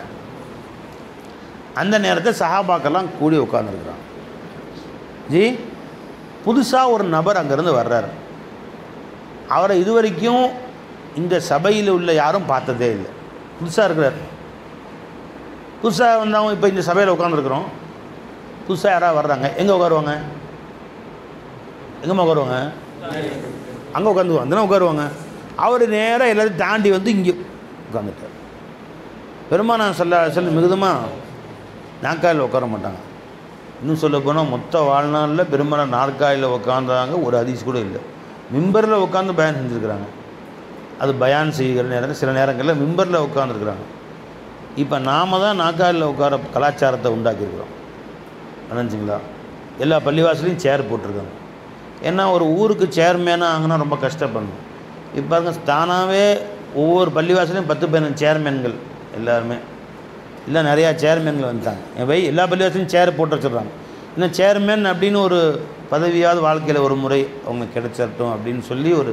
அந்த நேரத்தில் சஹாபாக்கெல்லாம் கூடி உட்கார்ந்துருக்குறாங்க. ஜி, புதுசாக ஒரு நபர் அங்கேருந்து வர்றார். அவரை இதுவரைக்கும் இந்த சபையில் உள்ள யாரும் பார்த்ததே இல்லை, புதுசாக இருக்கிறார். புதுசாக வந்தவங்க இப்போ இந்த சபையில் உட்காந்துருக்குறோம், புதுசாக யாராவது வர்றாங்க, எங்கேம்மா உட்காருவாங்க அங்கே உட்காந்துக்குவாங்க, அந்தனா உட்காருவாங்க. அவர் நேராக எல்லாத்தையும் தாண்டி வந்து இங்கே உட்காந்துட்டார். பெருமானா ஸல்லல்லாஹு அலைஹி வஸல்லம் மிகுதமாக நாற்காலியில் உட்கார மாட்டாங்க. இன்னும் சொல்ல போனால் மொத்த வாழ்நாளில் பெருமானா நாற்காலியில் உட்காந்தாங்க ஒரு ஹதீஸ் கூட இல்லை. மிம்பரில் உட்காந்து பயான் செஞ்சுருக்கிறாங்க. அது பயான் செய்கிற நேரத்தில் சில நேரங்களில் மிம்பரில் உட்காந்துருக்குறாங்க. இப்போ நாம் தான் நாற்காலியில் உட்கார கலாச்சாரத்தை உண்டாக்கியிருக்கிறோம், நினச்சிங்களா? எல்லா பள்ளிவாசலையும் சேர் போட்டிருக்காங்க. ஏன்னா ஒரு ஊருக்கு சேர்மேனாக ஆகினா ரொம்ப கஷ்டப்படணும். இப்போ பாருங்க, தானாகவே ஒவ்வொரு பள்ளிவாசலையும் 10-15 சேர்மேன்கள் எல்லாருமே இல்லை, நிறையா சேர்மேன்கள் வந்துட்டாங்க. எவை எல்லா பள்ளிவாசலையும் சேர் போட்டு வச்சுட்றாங்க. இன்னும் சேர்மேன் அப்படின்னு ஒரு பதவியாவது வாழ்க்கையில் ஒரு முறை அவங்க கிடைச்சிடட்டும் அப்படின்னு சொல்லி ஒரு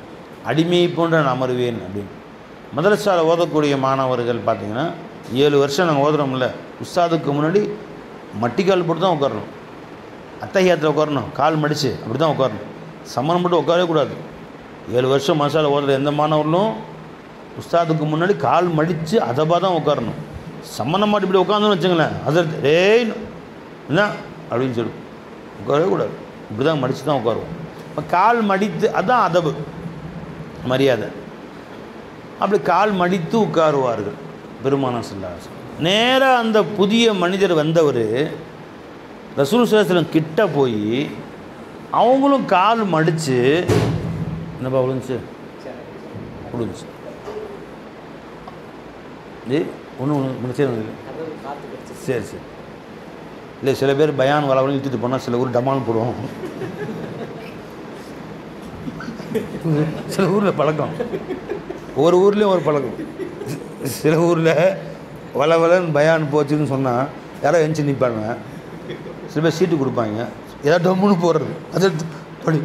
அடிமையை போன்ற நான் அமருவேன் அப்படின்னு மதரசாவில் ஓதக்கூடிய மாணவர்கள் பார்த்திங்கன்னா 7 வருஷம் நாங்கள் ஓதுறோம்ல, உஸ்தாதுக்கு முன்னாடி மட்டிக்கால் போட்டு தான் உட்காரணும், அத்தைஹியாத்தில் உட்காரணும், கால் மடித்து அப்படி தான் உட்காரணும். சம்மணம் போட்டு உட்காரவே கூடாது. 7 வருஷம் மதரசாவில் ஓதுற எந்த மாணவர்களும் உஸ்தாதுக்கு முன்னாடி கால் மடித்து அதபாக தான் உட்காரணும். சம்மணம் மாட்டி இப்படி உட்காந்துன்னு வச்சுங்களேன், அதற்கு ஏய் என்ன அப்படின்னு சொல்லி உட்காரவே கூடாது. இப்படி தான் மடித்து தான் உட்காருவோம். இப்போ கால் மடித்து, அதுதான் அதபு, மரியாதை. அப்படி கால் மடித்து உட்காருவார்கள் பெருமானார் ஸல்லல்லாஹு அலைஹி வஸல்லம். நேராக அந்த புதிய மனிதர் வந்தவர் ரசூல் ஸல்லல்லாஹு அலைஹி வஸல்லம் கிட்ட போய் அவங்களும் கால் மடித்து என்னப்பா விழுந்துச்சு ஒன்றும் சரி சரி இல்லை. சில பேர் பயான் வளவலும் இழுத்துட்டு போனால் சில ஊர் டமால் போடுவோம், சில ஊரில் பழக்கம், ஒரு ஊர்லேயும் ஒரு பழக்கம். சில ஊரில் வளவலன்னு பயான் போச்சுன்னு சொன்னால் யாரோ எஞ்சி நிற்பாங்க, சில பேர் சீட்டு கொடுப்பாங்க, ஏதாவது டம்முன்னு போடுறது, அதை படி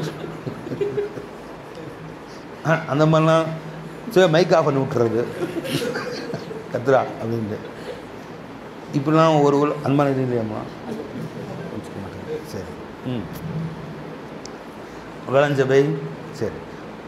அந்த மாதிரிலாம் சில மைக் ஆஃப் பண்ணி விட்டுறது, கத்துரா அப்படின்ட்டு இப்படிலாம் ஒரு ஊர் அந்த மாதிரி இல்லையாம்மா சரி ம் விளைஞ்ச பை சரி.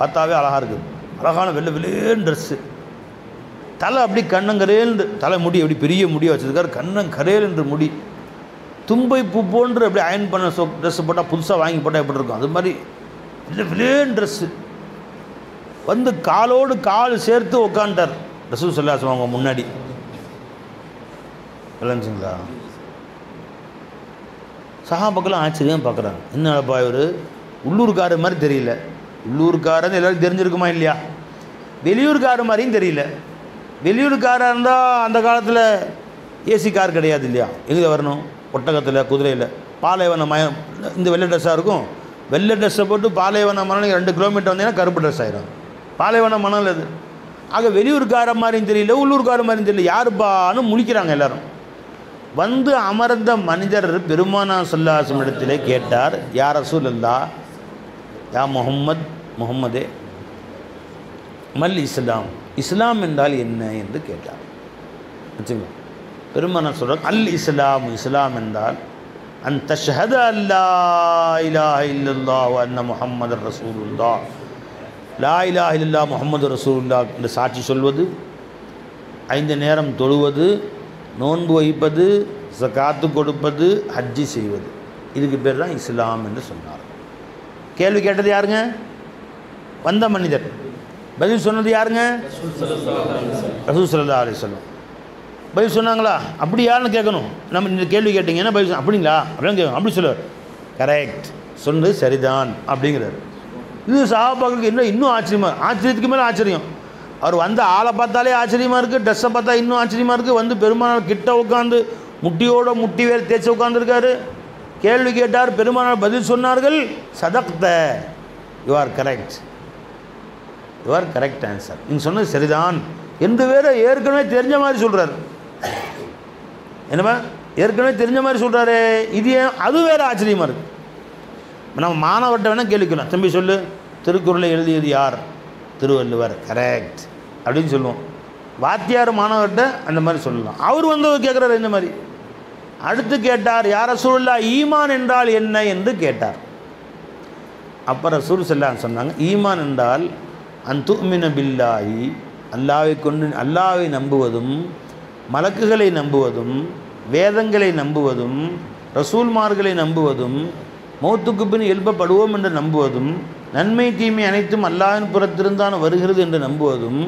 பார்த்தாவே அழகாக இருக்குது. அழகான வெளில வெளியேன்னு ட்ரெஸ்ஸு, தலை அப்படி கண்ணங்கரேல்ந்து, தலை முடி அப்படி பெரிய முடியாக வச்சுருக்கார், கண்ணங்கரேல் என்று முடி, தும்பை பூ போன்று அப்படி அயன் பண்ண ட்ரெஸ்ஸு போட்டால் புதுசாக வாங்கி போட்டால் எப்படி இருக்கும் அது மாதிரி வெளில வெளியேன்னு ட்ரெஸ்ஸு வந்து காலோடு கால் சேர்த்து உக்காண்டார் ரசூல் ஸல்லல்லாஹு அலைஹி வஸல்லம் முன்னாடி. இல்லைங்களா சஹாபாக்கெல்லாம் ஆச்சரியமாக பார்க்குறாங்க, என்னப்பா இவர் உள்ளூர்கார மாதிரி தெரியல. உள்ளூர்காரன்னு எல்லோரும் தெரிஞ்சிருக்குமா இல்லையா? வெளியூர்கார மாதிரியும் தெரியல. வெளியூர்காராக இருந்தால் அந்த காலத்தில் ஏசி கார் கிடையாது இல்லையா? எங்கே வரணும்? ஒட்டகத்தில், குதிரையில், பாலைவனம் மயம். இந்த வெள்ளை ட்ரெஸ்ஸாக இருக்கும், வெள்ளை ட்ரெஸ்ஸை போட்டு பாலைவன மணல் 2 கிலோமீட்டர் வந்தீங்கன்னா கருப்பு ட்ரெஸ் ஆகிடும். பாலைவன மணல் அது. ஆக வெளியூர்கார மாதிரியும் தெரியல, உள்ளூர்கார மாதிரியும் தெரியல, யாருப்பான்னு முழிக்கிறாங்க எல்லாரும். வந்து அமர்ந்த மனிதர் பெருமானா ஸல்லல்லாஹு அலைஹி வஸல்லம் கேட்டார், யா ரசூலல்லாஹ், யா முஹம்மதே, மல் இஸ்லாம், இஸ்லாம் என்றால் என்ன என்று கேட்டார். வச்சுக்கோங்க, பெருமானா சொல்கிறார், அல் இஸ்லாம், இஸ்லாம் என்றால் அன் தஷ்ஹத அல்லா இலாஹ இல்லல்லாஹ் வ அன்ன முஹம்மதர் ரசூலுல்லாஹ், லா இலாஹ இல்லல்லாஹ் முஹம்மது ரசூலுல்லாஹ் என்று சாட்சி சொல்வது, 5 நேரம் தொழுவது, நோன்பு வைப்பது, ஸகாத்து கொடுப்பது, ஹஜ்ஜி செய்வது, இதுக்கு பேர் தான் இஸ்லாம் என்று சொன்னார். கேள்வி கேட்டது யாருங்க? வந்த மனிதர். பதில் சொன்னது யாருங்க? ரசூல் ஸல்லல்லாஹு அலைஹி வஸல்லம். பதில் சொன்னாங்களா? அப்படி யாருன்னு கேட்கணும். நம்ம இந்த கேள்வி கேட்டீங்கன்னா பதில் அப்படிங்களா அப்படின்னு கேட்கணும். அப்படி சொல்லுவார், கரெக்ட், சொன்னது சரிதான் அப்படிங்கிறார். இது சஹாபாக்களுக்கு இன்னும் ஆச்சரியமாக, ஆச்சரியத்துக்கு மேலே ஆச்சரியம். அவர் வந்து ஆளை பார்த்தாலே ஆச்சரியமாக இருக்குது, ட்ரெஸ்ஸை பார்த்தா இன்னும் ஆச்சரியமாக இருக்குது. வந்து பெருமானார் கிட்ட உட்காந்து முட்டியோட முட்டி வேறு தேய்ச்சி உட்காந்துருக்காரு. கேள்வி கேட்டார், பெருமானார் பதில் சொன்னார்கள், சதக்த, you are correct, you are correct answer, நீங்கள் சொன்னது சரிதான் என்று வேறு ஏற்கனவே தெரிஞ்ச மாதிரி சொல்கிறார். என்னப்பா ஏற்கனவே தெரிஞ்ச மாதிரி சொல்கிறாரு, இது அது வேறு ஆச்சரியமாக இருக்குது. நம்ம மாணவர்கிட்ட வேணால் கேள்விக்கலாம், தம்பி சொல்லு திருக்குறளை எழுதியது யார்? திருவள்ளுவர், கரெக்ட் அப்படின்னு சொல்லுவோம். வாத்தியார் மாணவர்கிட்ட அந்த மாதிரி சொல்லலாம். அவர் வந்து கேட்குறாரு இந்த மாதிரி. அடுத்து கேட்டார், யார் ரசூலுல்லாஹ், ஈமான் என்றால் என்ன என்று கேட்டார். அப்போ ரசூல் ஸல்லல்லாஹு அலைஹி சொன்னாங்க, ஈமான் என்றால் அன் துஅ்மின பில்லாஹி, அல்லாஹ்வை கொண்டு அல்லாஹ்வை நம்புவதும், மலக்குகளை நம்புவதும், வேதங்களை நம்புவதும், ரசூல்மார்களை நம்புவதும், மௌத்துக்கு பின் எழுப்பப்படுவோம் என்று நம்புவதும், நன்மை தீமை அனைத்தும் அல்லாஹ்வின் புறத்திலிருந்தான் வருகிறது என்று நம்புவதும்,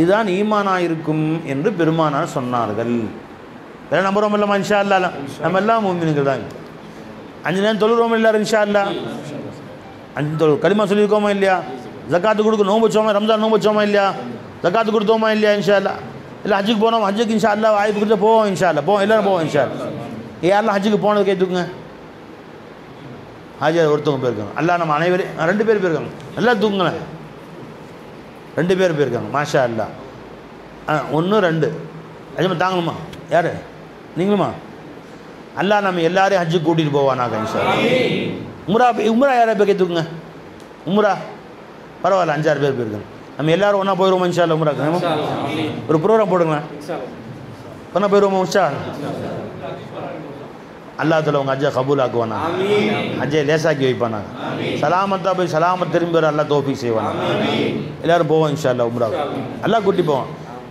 இதுதான் ஈமானாயிருக்கும் என்று பெருமானார் சொன்னார்கள். வேறு நம்புகிறோம் இல்லாமல் இன்ஷா அல்லா, நம்ம எல்லாம் மூமின்கள் தான். 5 நேரம் தொழுகிறோம் எல்லாரும் இன்ஷா அல்லா, 5 தொழு கலிமா சொல்லியிருக்கோமா இல்லையா? ஜக்காத்து கொடுக்க நோன்பு வச்சோமா, ரம்ஜான் நோன்பு வச்சோமா இல்லையா? ஜக்காத்து கொடுத்தோமா இல்லையா இன்ஷா அல்லா? இல்லை ஹஜ்ஜுக்கு போனோம், ஹஜ்ஜுக்கு இன்ஷா அல்லா வாய்ப்பு கொடுத்தா போவோம் இன்ஷா அல்லா, போவோம் எல்லோரும் போவோம் இன்ஷா அல்லா. யாரெல்லாம் ஹஜ்ஜுக்கு போனது கேட்டுக்குங்க, ஹாஜியார் ஒருத்தவங்க போயிருக்காங்க, அல்லா நம்ம அனைவரும் 2 பேர் போயிருக்காங்க, நல்லா தூங்குங்களேன், 2 பேர் போயிருக்காங்க, மாஷா அல்லா, 1 2 ஹஜ்ஜுமா தாங்கணுமா? யார் நீங்களுமா? அல்லா நம்ம எல்லாரையும் ஹஜ்ஜுக்கு கூட்டிகிட்டு போவானாக்கா இன்ஷா அல்லா. உம்ரா, உம்ரா யாரை போய் கேட்டுக்குங்க, உம்ரா பரவாயில்ல, 5 6 பேர் போயிருக்காங்க, நம்ம எல்லாரும் ஒன்றா போயிடுவோமா இன்ஷா அல்லா? உம்ரா ஒரு ப்ரோக்ராம் போடுங்களேன், ஒன்றா போயிடுவோமா இன்ஷா அல்லா? அல்லாஹ் தஆலா உங்கள் ஹஜ்ஜை கபூல் ஆக்குவானா, ஹஜ்ஜை லேசாக்கி வைப்பானா, சலாமத்தாக போய் சலாமத் திரும்பி வர அல்லா தௌஃபீக் செய்வானா. எல்லோரும் போவோம் இன்ஷா அல்லா, உம்ராவுக்கு அல்லா கூட்டி போவோம்.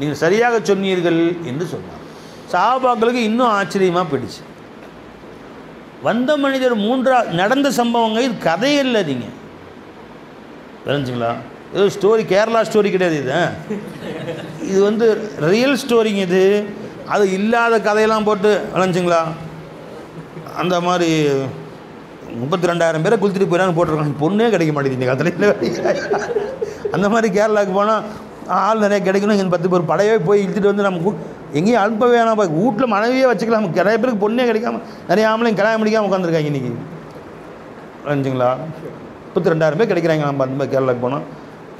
நீங்கள் சரியாக சொன்னீர்கள் என்று சொன்னார். சஹாபாக்களுக்கு இன்னும் ஆச்சரியமாக போயிடுச்சு. வந்த மனிதர் 3 நடந்த சம்பவங்கள், இது கதை இல்லை. நீங்கள் தெரிஞ்சுங்களா? ஏதோ ஸ்டோரி, கேரளா ஸ்டோரி கிடையாது இது, இது வந்து ரியல் ஸ்டோரிங்க இது. அது இல்லாத கதையெல்லாம் போட்டு விளைஞ்சிங்களா? அந்த மாதிரி 32,000 பேரை குளித்துட்டு போயிடலான்னு போட்டிருக்காங்க, பொண்ணே கிடைக்க மாட்டேங்குது இந்த காலத்தில். அந்த மாதிரி கேரளாக்கு போனால் ஆள் நிறைய கிடைக்கணும், இங்கே 10 பேர் படையே போய் இழுத்துட்டு வந்து நமக்கு எங்கேயும் அனுப்ப வேணாம். வீட்டில் மனைவியே வச்சுக்கலாம். நிறைய பேருக்கு பொண்ணே கிடைக்காம நிறைய ஆம்பளையும் கல்யாணம் முடிக்காமல் உட்காந்துருக்காங்க இன்றைக்கி. வந்துங்களா 32,000 பேர் கிடைக்கிறாங்க நம்ம அந்த மாதிரி கேரளாவுக்கு போனால்.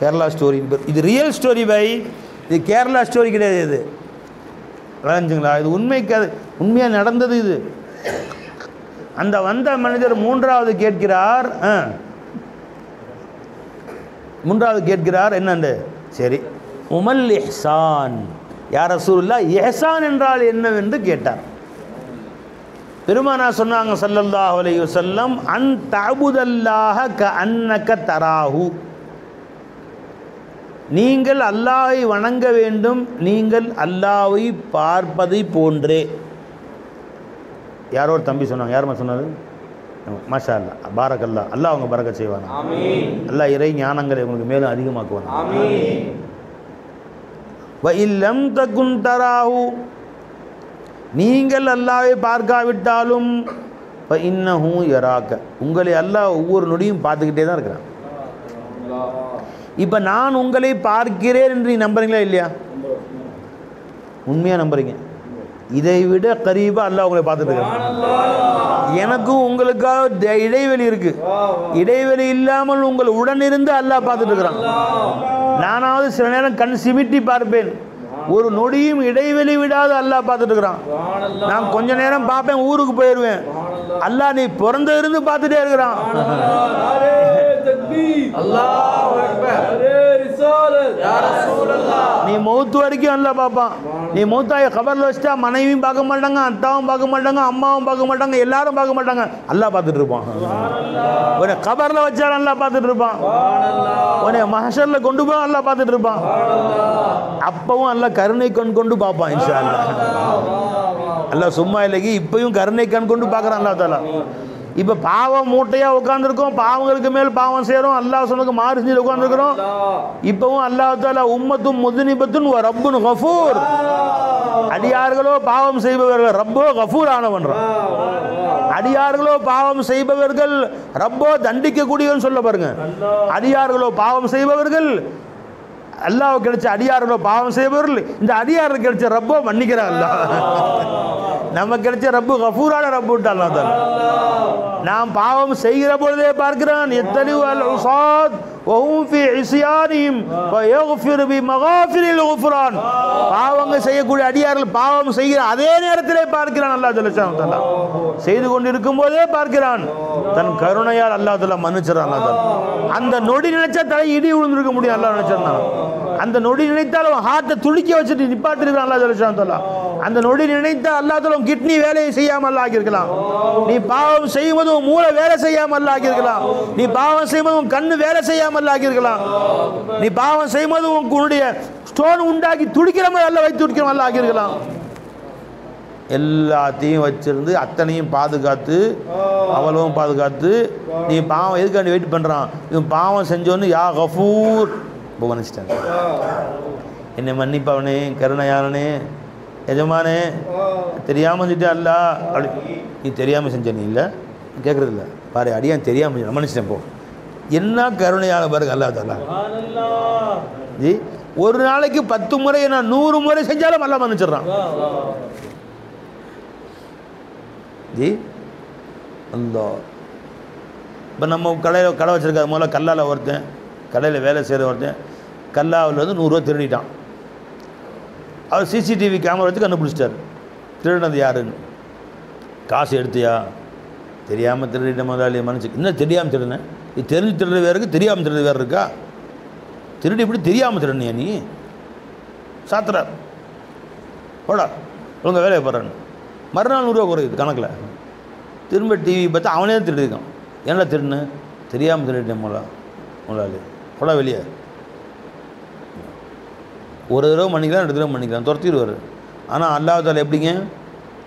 கேரளா ஸ்டோரி இது ரியல் ஸ்டோரி பை, இது கேரளா ஸ்டோரி கிடையாது. இது விளையாஞ்சுங்களா, இது உண்மைக்காது, உண்மையாக நடந்தது இது. அந்த வந்த மனிதர் மூன்றாவது கேட்கிறார், என்னண்டு சரி உமல் இஹ்சான் யா ரசூலுல்லா, இஹ்சான் என்றால் என்னவென்று கேட்டார். பெருமானா சொன்னாங்க ஸல்லல்லாஹு அலைஹி வஸல்லம், அன் தஅபுதல்லாஹ கஅன்னக தராஹு, நீங்கள் அல்லாஹ்வை வணங்க வேண்டும் நீங்கள் அல்லாஹ்வை பார்ப்பதை போன்றே. யாரோ ஒரு தம்பி சொன்னாங்க, யாருமா சொன்னது? மாஷா அல்லா, பாரக்கல்லா, அல்லாஹ் அவங்க பரக்க செய்வாங்க, அல்லாஹ் இறை ஞானங்களை உங்களுக்கு மேலும் அதிகமாக்குவாங்க. வ இல்லம் தகுன் தராஹு, நீங்கள் அல்லாஹ்வை பார்க்காவிட்டாலும் வ இன்னஹு யராக, உங்களை அல்லாஹ் ஒவ்வொரு நொடியும் பார்த்துக்கிட்டே தான் இருக்கிறான். இப்போ நான் உங்களை பார்க்கிறேன் என்று நம்புறீங்களா இல்லையா? உண்மையாக நம்புறீங்க. இதை விட கரீபா அல்லாஹ் உங்களை பார்த்துட்டு இருக்கிறான். எனக்கும் உங்களுக்காக இடைவெளி இருக்கு, இடைவெளி இல்லாமல் உங்கள் உடனிருந்து அல்லாஹ் பார்த்துட்டு இருக்கிறான். நானாவது சில நேரம் கண் சிமிட்டி பார்ப்பேன், ஒரு நொடியும் இடைவெளி விடாது அல்லாஹ் பார்த்துட்டு இருக்கிறான். நான் கொஞ்ச நேரம் பார்ப்பேன், ஊருக்கு போயிடுவேன், அல்லாஹ் நீ பிறந்த இருந்து பார்த்துட்டே இருக்கிறான். நீ மௌத்து வரைக்கும் அல்லாஹ் பார்ப்பான். நீ மௌத்தாய கபர்ல வச்சுட்டா மனைவியும் பார்க்க மாட்டாங்க, அத்தாவும் பார்க்க மாட்டாங்க, அம்மாவும் பார்க்க மாட்டாங்க, எல்லாரும் பார்க்க மாட்டாங்க, அல்லாஹ் பார்த்துட்டு இருப்பான். உன்னை கபர்ல வச்சாலும் அல்லாஹ் பார்த்துட்டு இருப்பான், உன்னை மஹஷர்ல கொண்டு போய் அல்லாஹ் பார்த்துட்டு இருப்பான். அப்பவும் அல்லாஹ் கருணை கண் கொண்டு பார்ப்பான் இன்ஷா அல்லாஹ். அல்லாஹ் சும்மா இல்லைக்கு, இப்பயும் கருணை கண் கொண்டு பார்க்குறான் அல்லாஹ் தாலா. இப்போ பாவம் மூட்டையாக உட்காந்துருக்கோம், பாவங்களுக்கு மேல் பாவம் சேரும், அல்லாஹ் சொன்னதுக்கு மாறு செஞ்சு உட்காந்துருக்கிறோம். இப்பவும் அல்லாஹ் தஆலா உம்மத்தும் முதுனிபத்தும் வ ரப்புன் கஃபூர், அடியார்களோ பாவம் செய்பவர்கள் ரப்போ கஃபூர் ஆனவன்றான். அடியார்களோ பாவம் செய்பவர்கள் ரப்போ தண்டிக்கக்கூடியவன் சொல்ல பாருங்க. அடியார்களோ பாவம் செய்பவர்கள், அல்லாஹ் கிடைச்ச அடியார்களோ பாவம் செய்பவர்கள், இந்த அடியார்கள் கிடைச்ச ரப்போ மன்னிக்கிறான் அல்லாஹ். நம்ம கிடைச்ச ரப்பு கஃபூரான ரப்புட்டான் அல்லாஹ் தஆலா. நாம் பாவம் செய்கிற பொழுதே பார்க்கிறான். யத்தலிவல் உஸாத் வஹும் ஃபீ இஸ்யானிஹிம் ஃபயக்ஃபிரு பிமகாஃபிரில் குஃப்ரான், பாவங்கள் செய்யக்கூடிய அடியார்கள் பாவம் செய்கிற அதே நேரத்திலே பார்க்கிறான் அல்லாஹ் தஆலா. செய்து கொண்டிருக்கும் போதே பார்க்கிறான், தன் கருணையால் அல்லாஹ் தஆலா மன்னிச்சிரான் அல்லாஹ் தஆலா. அந்த நொடி நினைச்சா தலை இடி விழுந்திருக்க முடியும், அல்லாஹ் நினைச்சிருந்தான். அந்த நொடி நினைத்தாலும் ஹார்ட்டை துடிக்க வச்சுட்டு நிப்பாட்டிருக்கான் அல்லாஹ் ஜல்ஷானுல்லா. அந்த நொடி நினைத்தால் அல்லாஹ் கிட்னி வேலையை செய்யாமல் ஆகியிருக்கலாம். நீ பாவம் செய்யும்போது உன் மூளை வேலை செய்யாமல் ஆகியிருக்கலாம். நீ பாவம் செய்யும்போது உன் கண்ணு வேலை செய்யாமல் ஆகியிருக்கலாம். நீ பாவம் செய்யும்போது உன்னுடைய ஸ்டோன் உண்டாக்கி துடிக்கிற மாதிரி அல்ல வைத்து துடிக்கிற மாதிரி ஆகியிருக்கலாம். எல்லாத்தையும் வச்சிருந்து அத்தனையும் பாதுகாத்து அவ்வளவும் பாதுகாத்து நீ பாவம் எதுக்காண்டி வெயிட் பண்ணுறான்? இவன் பாவம் செஞ்சோன்னு யா கஃபூர் நினைச்சிட்டாங்க, என்னை மன்னிப்பவனே கருணையாளனே எஜமானே தெரியாமல் செஞ்சுட்டேன் அல்ல அப்படி. நீ தெரியாமல் செஞ்ச நீ இல்லை கேட்குறது இல்லை பாரு, அடியான் தெரியாமல் மன்னிச்சிட்டேன் போ, என்ன கருணையான பாருங்க அல்லாஹ் தஆலா. ஜி ஒரு நாளைக்கு 10 முறை நான் 100 முறை செஞ்சாலும் அல்லாஹ் மன்னிச்சிடறான். ஜி அல்லாஹ் இப்போ நம்ம கடையில் கடை வச்சுருக்காது முதல்ல கல்லால் ஒருத்தன் கடையில் வேலை செய்கிற ஒருத்தன் கல்லாவில் வந்து 100 ரூபா திருடிட்டான். அவர் சிசிடிவி கேமரா வச்சு கண்டுபிடிச்சிட்டார் திருடினது யாருன்னு. காசு எடுத்தியா? தெரியாமல் திருடிட்ட முதலாளியை மனுஷன் இன்னும் தெரியாமல் திருடினேன். இது தெரிஞ்சு திருடுற வேறு இருக்குது, தெரியாமல் திருடுற வேறு இருக்கா? திருடி இப்படி தெரியாமல் திருடனியா நீ? சாத்துறார் போடா ஒழுங்காக வேலையை போடுறான்னு. மறுநாள் 100 ரூபா குறையுது கணக்கில். திரும்ப டிவி பார்த்தா அவனே தான் திருடிருக்கான். ஏன்னா திருடுன்னு தெரியாமல் திருடிட்டேன் முதலாளி போடா வெளியே. ஒரு தடவை மன்னிக்கலாம், 2 தடவை மன்னிக்கலாம், துரத்திடுவார். ஆனால் அல்லாஹ் தஆலா எப்படிங்க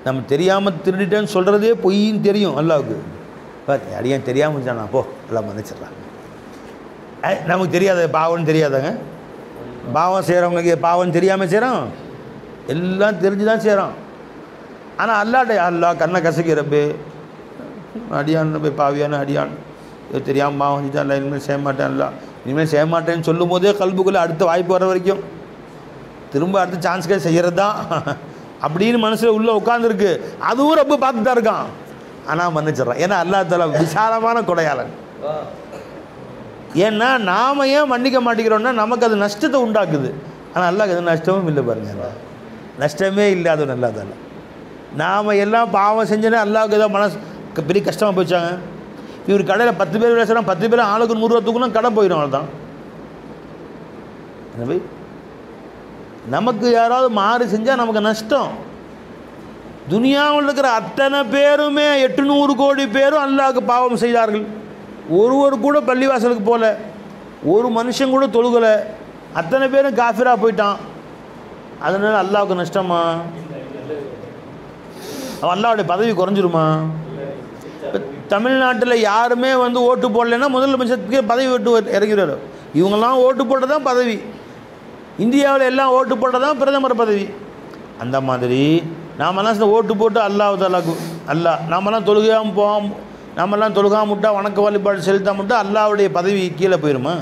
நம்ம தெரியாமல் திருடிட்டேன்னு சொல்கிறதே பொய்ன்னு தெரியும் அல்லாவுக்கு. பார்த்து அடியான் தெரியாமல் இருந்தானா போ எல்லாம் மன்னிச்சிடலாம். நமக்கு தெரியாத பாவம்னு தெரியாதாங்க, பாவம் செய்கிறவங்களுக்கு பாவம் தெரியாமல் செய்கிறோம், எல்லாம் தெரிஞ்சு தான் செய்கிறோம். ஆனால் அல்லாட்ட அல்லாஹ் கண்ணை கசக்கிறப்பே அடியான்னு போய் பாவியான அடியான் தெரியாமல் பாவம் செஞ்சுட்டான் இல்லை இனிமேல் செய்ய மாட்டேன் இல்லை இனிமேல் செய்ய மாட்டேன்னு சொல்லும் போதே கல்புக்குள்ளே அடுத்த வாய்ப்பு வர வரைக்கும் திரும்ப அடுத்த சான்ஸ்க்காக செய்கிறது தான் அப்படின்னு மனசில் உள்ளே உட்காந்துருக்கு. அதுவும் ரொம்ப பார்த்து தான் இருக்கான், ஆனால் மன்னிச்சிடறான். ஏன்னா அல்லாஹ் தஆலா விசாலமான கொடையாளன். ஏன்னா நாம் ஏன் மன்னிக்க மாட்டேங்கிறோன்னா நமக்கு அது நஷ்டத்தை உண்டாக்குது. ஆனால் அல்லாஹ் எதுவும் நஷ்டமும் இல்லை பாருங்க, நஷ்டமே இல்லை. அதுவும் நல்லா தானே நாம் எல்லாம் பாவம் செஞ்சோன்னா அல்லாவுக்கு ஏதோ மனசு பெரிய கஷ்டமாக போயிச்சாங்க. இவர் கடையில் 10 பேர் வேலை செய்கிறான், 10 பேர் ஆளுக்கு 100 ரூபா தூக்குனா கடை போயிடும். அவள் தான் நமக்கு யாராவது மாறி செஞ்சால் நமக்கு நஷ்டம். துனியாவில் இருக்கிற அத்தனை பேருமே 800 கோடி பேரும் அல்லாவுக்கு பாவம் செய்தார்கள். ஒருவர் கூட பள்ளிவாசலுக்கு போகல, ஒரு மனுஷன் கூட தொழுகலை, அத்தனை பேரும் காஃபிராக போயிட்டான். அதனால் அல்லாவுக்கு நஷ்டமா? அவன் அல்லாவுடைய பதவி குறைஞ்சிருமா? இப்போ தமிழ்நாட்டில் யாருமே வந்து ஓட்டு போடலைன்னா முதலமைச்சருக்கு பதவி விட்டு இறங்கிடுவார். இவங்கெல்லாம் ஓட்டு போட்டது தான் பதவி. இந்தியாவில் எல்லாம் ஓட்டு போட்டது தான் பிரதமர் பதவி. அந்த மாதிரி நாமெல்லாம் ஓட்டு போட்டு அல்லாஹ் தஆலாக்கு அல்லாஹ் நாமெல்லாம் தொழுகாமல் போகாம நாமெல்லாம் தொழுகாம விட்டா வணக்க வழிபாடு செலுத்தாம விட்டா அல்லாவுடைய பதவி கீழே போயிடுமா?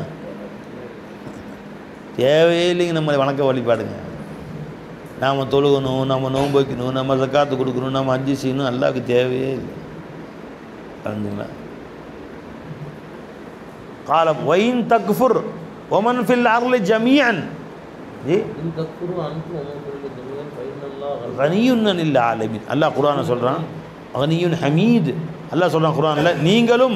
தேவையில்லைங்க. நம்ம வணக்க வழிபாடுங்க, நாம் தொழுகணும், நம்ம நோன்பு வைக்கணும், நம்ம ஜக்காத்து கொடுக்கணும், நம்ம ஹஜ் செய்யணும், அல்லாவுக்கு தேவையே இல்லை. அப்படிங்களா? قال وَإِن تَكْفُرْ وَمَنْ فِي الْأَرْضِ جَمِيعًا غَنِيٌّ عَنِ الْعَالَمِينَ. அல்லாஹ் குர்ஆன்ல சொல்றான் غَنِيٌّ حَمِيدٌ. அல்லாஹ் சொல்றான் குர்ஆன்ல, நீங்களும்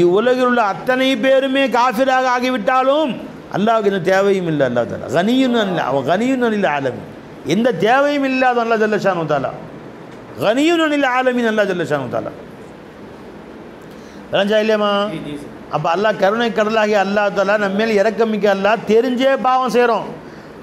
இவ்வுலகில் உள்ள அத்தனை பேருமே காஃபிராக ஆகிவிட்டாலும் அல்லாஹ்வுக்கு இந்த தேவையும் இல்லை. அல்லாஹ் தஆலா غَنِيٌّ عَنِ الْعَالَمِينَ, எந்த தேவையும் இல்லாத அல்லாஹ் ஜல்லஷானு தஆலா. கனியுன் அனில் ஆலமீன், அல்லாஹ் ஜல்லஷானு தஆலா. விளஞ்சா இல்லையம்மா? அப்போ அல்லாஹ் கருணை கடலாகி அல்லாஹ் தஆலா நம்ம மேல் இறக்கமிக்க அல்லாஹ். தெரிஞ்சே பாவம் செய்கிறோம்,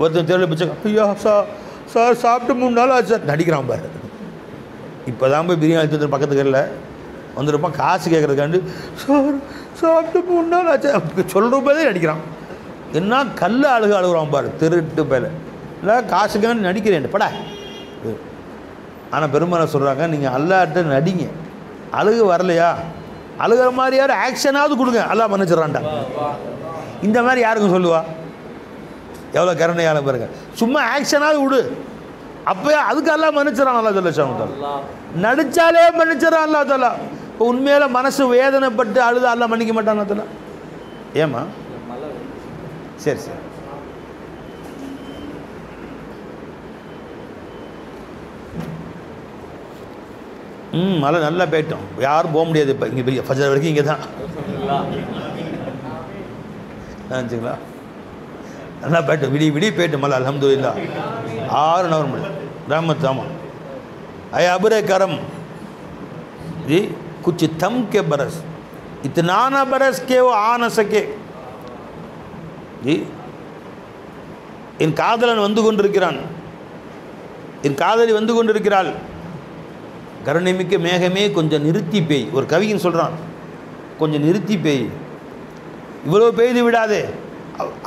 ஒருத்தர் தெருவில் பிச்சை, ஐயா சார் சாப்பிட்டு 3 நாள் ஆச்சு சார், நடிக்கிறான் பாரு. இப்போ தான் போய் பிரியாணி எடுத்து பக்கத்துக்கு இல்லை வந்துருப்பான், காசு கேட்குறதுக்காண்டு சார் சாப்பிட்டு 3 நாள் ஆச்சு சொல்கிறப்பதே நடிக்கிறான். என்ன கல் அழுகுறான் பாரு, திருட்டு பேல இல்லை காசுக்கான்னு நடிக்கிறேன் படா. ஆனால் பெருமாள் சொல்கிறாங்க, நீங்கள் அல்லாட்ட நடிங்க, அழுகு வரலையா அழுகிற மாதிரி யாரும் ஆக்ஷனாவது கொடுங்க, அல்லா மன்னிச்சிடறான்டா. இந்த மாதிரி யாருக்கும் சொல்லுவா? எவ்வளோ கருணையால பாருங்க, சும்மா ஆக்ஷனாவது விடு, அப்போ அதுக்கு அல்லா மன்னிச்சிடறான். அல்லா தஆலா நடித்தாலே மன்னிச்சிடறான். அல்லா தஆலா இப்போ உண்மையில மனசு வேதனைப்பட்டு அழுது அல்லா மன்னிக்க மாட்டான். அல்லா தஆலா ஏமா? சரி சரி. மழை நல்லா போயிட்டோம், யாரும் போக முடியாது. இப்போ இங்கே பெரிய ஃபஜர் வரைக்கும் இங்கே தான் நினச்சிங்களா? நல்லா போயிட்டோம், விடிய விடிய போயிட்டோம் மழை, அல்ஹம்துலில்லாஹ். 6 நபர் முடியும் ரஹமத். ஆமாம். ஐ அபுரே கரம் ஜி குச்சி தம் கே பரஸ் இத்தனானா பரஸ் கே ஓ ஆன சகே ஜி. என் காதலன் வந்து கொண்டிருக்கிறான், என் காதலி வந்து கொண்டிருக்கிறாள், கருணைமிக்க மேகமே கொஞ்சம் நிறுத்தி பேய். ஒரு கவிஞன் சொல்கிறான், கொஞ்சம் நிறுத்தி பேய், இவ்வளோ பெய்து விடாதே,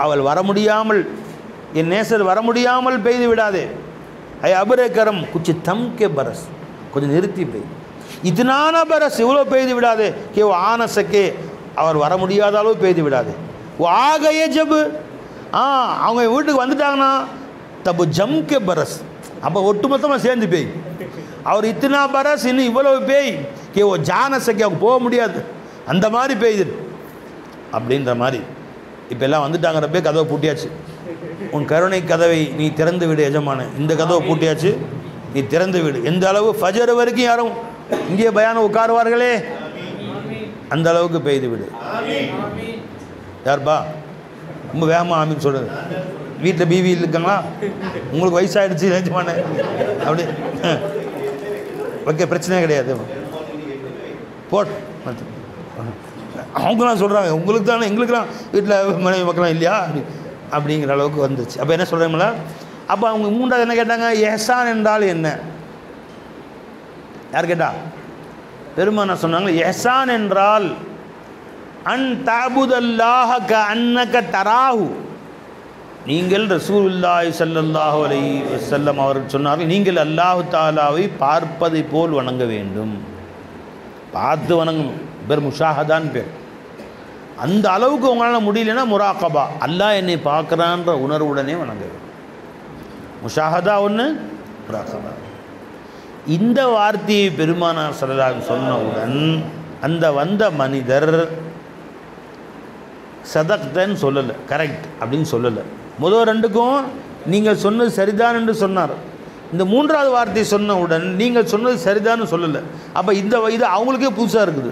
அவள் வர முடியாமல் என் நேசர் வர முடியாமல் பெய்து விடாதே. ஐ அபரேக்கரம் குச்சி தம் கே பரஸ் கொஞ்சம் நிறுத்தி பேய் இதனான பரஸ் இவ்வளோ பெய்து விடாதே, கே ஆனசக்கே அவர் வர முடியாத அளவு பெய்து விடாதே. ஓ ஆகையே ஜபு அவங்க வீட்டுக்கு வந்துட்டாங்கன்னா தப்பு ஜம் கே பரஸ் அப்போ ஒட்டுமொத்தமாக சேர்ந்து பேய். அவர் இத்தனா பரஸ் இன்னும் இவ்வளவு பேய் கே ஓ ஜானசக்கி அவங்க போக முடியாது, அந்த மாதிரி பேய்து அப்படின்ற மாதிரி. இப்போ எல்லாம் வந்துட்டாங்கிறப்பே கதவை பூட்டியாச்சு. உன் கருணை கதவை நீ திறந்து விடு எஜமானே, இந்த கதவை பூட்டியாச்சு, நீ திறந்து விடு. எந்த அளவு ஃபஜர் வரைக்கும் யாரும் இங்கே பயான உட்காருவார்களே அந்த அளவுக்கு பெய்து விடு. யார்பா ரொம்ப வேகமாக ஆமின்னு சொல்கிறது? வீட்டில் பிவி இருக்காங்களா? உங்களுக்கு வயசாகிடுச்சு எஜமானே அப்படி ஓகே, பிரச்சனையே கிடையாது. போட் அவங்களா சொல்றாங்க உங்களுக்கு தான எங்களுக்கு தான் வீட்ல மனைவி மக்கள் இல்லையா அப்படிங்கிற அளவுக்கு வந்துச்சு. அப்ப என்ன சொல்றீங்களா? அப்ப அவங்க மூன்றாவது என்ன கேட்டாங்க? இஹ்சான் என்றால் என்ன? யார் கேட்டா? பெருமானார் சொன்னாங்க, இஹ்சான் என்றால் அன் தஅபுதல்லாஹ கஅன்னக தராஹு. நீங்கள் ரசூலுல்லாஹி ஸல்லல்லாஹு அலைஹி வஸல்லம் அவர்கள் சொன்னார்கள், நீங்கள் அல்லாஹ் தஆலாவை பார்ப்பதை போல் வணங்க வேண்டும், பார்த்து வணங்கணும். பேர் முஷாஹதான் பேர். அந்த அளவுக்கு உங்களால் முடியலன்னா முராக்கபா, அல்லாஹ் என்னை பார்க்குறான்ற உணர்வுடனே வணங்க வேண்டும். முஷாஹதா ஒன்று, முராக்கபா. இந்த வார்த்தையை பெருமானார் ஸல்லல்லாஹு அலைஹி வஸல்லம் சொன்னவுடன் அந்த வந்த மனிதர் சதக்தன்னு சொல்லலை, கரெக்ட் அப்படின்னு சொல்லலை. முதல் ரெண்டுக்கும் நீங்கள் சொன்னது சரிதான் என்று சொன்னார். இந்த மூன்றாவது வார்த்தை சொன்னவுடன் நீங்கள் சொன்னது சரிதான்னு சொல்லலை. அப்போ இந்த இது அவங்களுக்கே புதுசாக இருக்குது,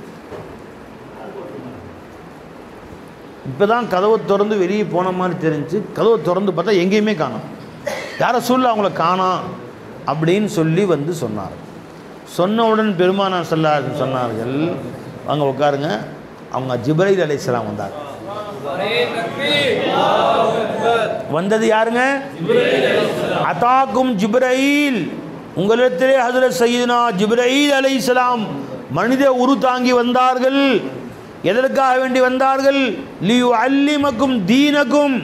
இப்போ தான் கதவை திறந்து வெளியே போன மாதிரி தெரிஞ்சு. கதவை திறந்து பார்த்தா எங்கேயுமே காணாம். யார சூழலாம் அவங்கள காணாம் அப்படின்னு சொல்லி வந்து சொன்னார். சொன்னவுடன் பெருமானார் ஸல்லல்லாஹு அலைஹி வஸல்லம் சொன்னார்கள், அங்கே உட்காருங்க. அவங்க ஜிப்ரீல் அலைஹிஸ்ஸலாம் வந்தார். வந்தது யாருங்க? அதாக்கும் ஜிப்ரீல், உங்களிடத்திலே ஹஜ்ரத் சையீனா ஜிப்ரீல் அலைஹிஸ்ஸலாம் மனித உரு தாங்கி வந்தார்கள். எதற்காக வேண்டி வந்தார்கள்? லியுஅல்லிமக்கும் தீனக்கும்,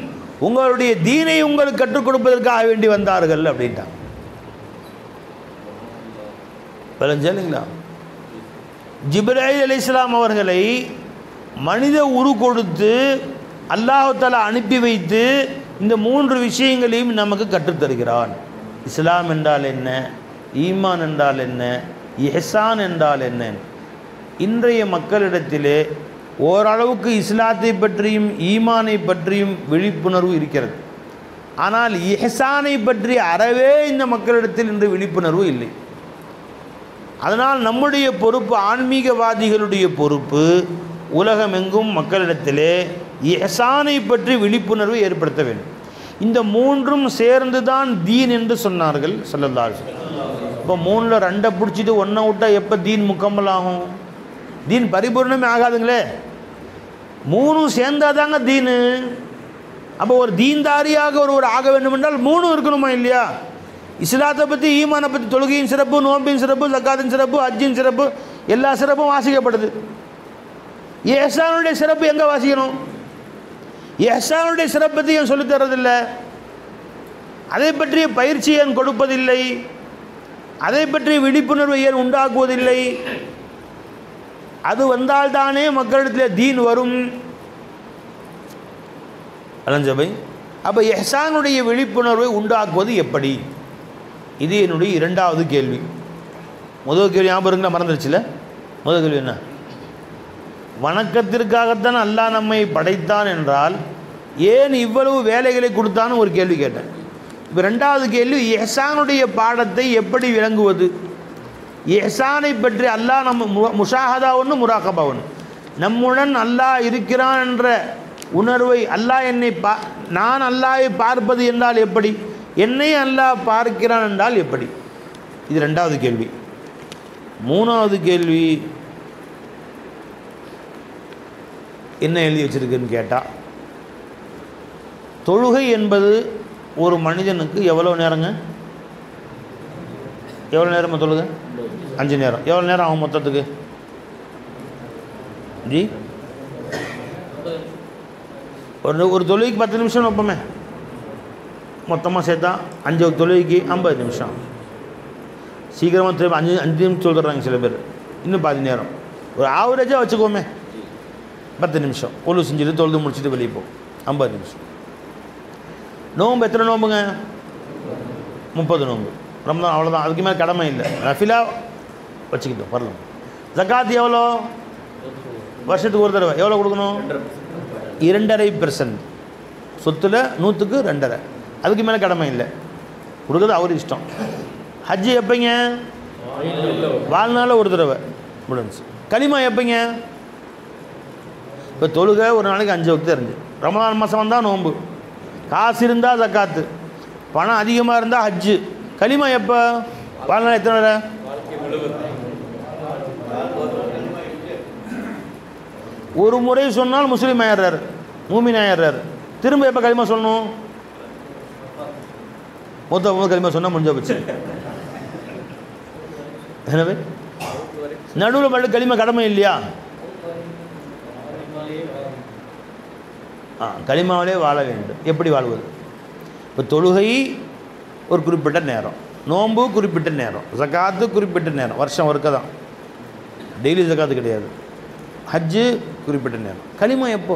உங்களுடைய தீனை உங்களுக்கு கற்றுக் கொடுப்பதற்காக வேண்டி வந்தார்கள் அப்படின்ட்டாங்க. பலஞ்சலிங்களா? ஜிப்ரீல் அலைஹிஸ்ஸலாம் அவர்களை மனித உரு கொடுத்து அல்லாஹ் தஆலா அனுப்பி வைத்து இந்த மூன்று விஷயங்களையும் நமக்கு கற்றுத்தருகிறான். இஸ்லாம் என்றால் என்ன, ஈமான் என்றால் என்ன, இஹ்சான் என்றால் என்ன. இன்றைய மக்களிடத்திலே ஓரளவுக்கு இஸ்லாத்தை பற்றியும் ஈமானை பற்றியும் விழிப்புணர்வு இருக்கிறது. ஆனால் இஹ்சானை பற்றி அறவே இந்த மக்களிடத்தில் இன்று விழிப்புணர்வு இல்லை. அதனால் நம்முடைய பொறுப்பு, ஆன்மீகவாதிகளுடைய பொறுப்பு, உலகமெங்கும் மக்களிடத்திலே இஹ்சானை பற்றி விழிப்புணர்வை ஏற்படுத்த வேண்டும். இந்த மூன்றும் சேர்ந்து தான் தீன் என்று சொன்னார்கள் ஸல்லல்லாஹு அலைஹி வஸல்லம். இப்போ மூணில் ரெண்டை பிடிச்சிட்டு ஒன்றை விட்டால் எப்போ தீன் முக்கம்மல் ஆகும்? தீன் பரிபூர்ணமே ஆகாதுங்களே. மூணும் சேர்ந்தாதாங்க தீனு. அப்போ ஒரு தீன்தாரியாக ஒருவர் ஆக வேண்டும் என்றால் மூணும் இருக்கணுமா இல்லையா? இஸ்லாத்தை பற்றி, ஈமானை பற்றி, தொழுகையின் சிறப்பு, நோம்பின் சிறப்பு, ஜக்காத்தின் சிறப்பு, ஹஜ்ஜின் சிறப்பு, எல்லா சிறப்பும் வாசிக்கப்படுது. இஹ்சானுடைய சிறப்பு எங்கே வாசிக்கணும்? இஹ்சானுடைய சிறப்பத்தை ஏன் சொல்லித் தர்றதில்லை? அதை பற்றிய பயிற்சி ஏன் கொடுப்பதில்லை? அதை பற்றிய விழிப்புணர்வை ஏன் உண்டாக்குவதில்லை? அது வந்தால்தானே மக்களிடத்தில் தீன் வரும். அலஞ்சபை, அப்போ இஹ்சானுடைய விழிப்புணர்வை உண்டாக்குவது எப்படி? இது என்னுடைய இரண்டாவது கேள்வி. முதல் கேள்வி ஞாபகம் இருக்குங்களா? மறந்துருச்சுல. முதல் கேள்வி என்ன? வணக்கத்திற்காகத்தான் அல்லாஹ் நம்மை படைத்தான் என்றால் ஏன் இவ்வளவு வேலைகளை கொடுத்தான்னு ஒரு கேள்வி கேட்டேன். இப்போ ரெண்டாவது கேள்வி, இஹ்சானுடைய பாடத்தை எப்படி விளங்குவது? இஹ்சானை பற்றி அல்லாஹ் நம்ம முஷாஹதா ஒன்று, முராகபா ஒன்று. நம்முடன் அல்லாஹ் இருக்கிறான் என்ற உணர்வை, அல்லாஹ் என்னை நான் அல்லாஹை பார்ப்பது என்றால் எப்படி, என்னை அல்லாஹ் பார்க்கிறான் என்றால் எப்படி, இது ரெண்டாவது கேள்வி. மூணாவது கேள்வி என்ன எழுதி வச்சிருக்குன்னு கேட்டால், தொழுகை என்பது ஒரு மனிதனுக்கு எவ்வளோ நேரங்க? எவ்வளோ நேரமாக தொழுகை? 5 நேரம். எவ்வளோ நேரம் ஆகும் மொத்தத்துக்கு? ஜி, ஒரு தொழுகைக்கு 10 நிமிஷம் வைப்போமே, மொத்தமாக சேர்த்தா 5 தொழுகைக்கு 50 நிமிஷம். சீக்கிரமாக திரும்ப 5 நிமிஷம் சொல்கிறாங்க சில பேர். இன்னும் 10 நேரம் ஒரு ஆவரேஜாக வச்சுக்கோமே. 10 நிமிஷம் ஒழு செஞ்சுட்டு தொழுது முடிச்சுட்டு வெளியே போகும். 50 நிமிஷம். நோம்பு எத்தனை நோம்புங்க? 30 நோம்பு. ரமதான் அவ்வளோதான், அதுக்கு மேலே கடமை இல்லை. ரஃபிலா வச்சுக்கிட்டோம் வரலாம். ஜக்காத் எவ்வளோ? வருஷத்துக்கு ஒரு தடவை எவ்வளோ கொடுக்கணும்? 2.5%. சொத்தில் 100க்கு 2.5. அதுக்கு மேலே கடமை இல்லை, கொடுக்குறது அவர் இஷ்டம். ஹஜ்ஜு எப்பைங்க? வாழ்நாளில் ஒரு தடவை முடிஞ்சு. களிமா எப்பைங்க? இப்போ தொழுகை ஒரு நாளைக்கு 5 வகுத்து இருந்து, ரமலான் மாதம் வந்தால் நோன்பு, காசு இருந்தால் ஜக்காத்து, பணம் அதிகமாக இருந்தால் ஹஜ்ஜு. களிமா எப்போ? வாழ்நாள் எத்தனை வர? ஒரு முறை சொன்னால் முஸ்லீம் ஆயிடுறாரு, மூமின் ஆயிடுறாரு. திரும்ப எப்போ களிமா சொல்லணும்? மொத்த களிமா சொன்னால் முடிஞ்ச போச்சு. எனவே நடுவில் மட்டும் களிமா கடமை இல்லையா? களிமாவிலே வாழ வேண்டும். எப்படி வாழ்வது? இப்போ தொழுகை ஒரு குறிப்பிட்ட நேரம், நோன்பு குறிப்பிட்ட நேரம், ஜக்காத்து குறிப்பிட்ட நேரம், வருஷம் ஒருக்க தான், டெய்லி ஜக்காத்து கிடையாது. ஹஜ்ஜு குறிப்பிட்ட நேரம். களிமா எப்போ?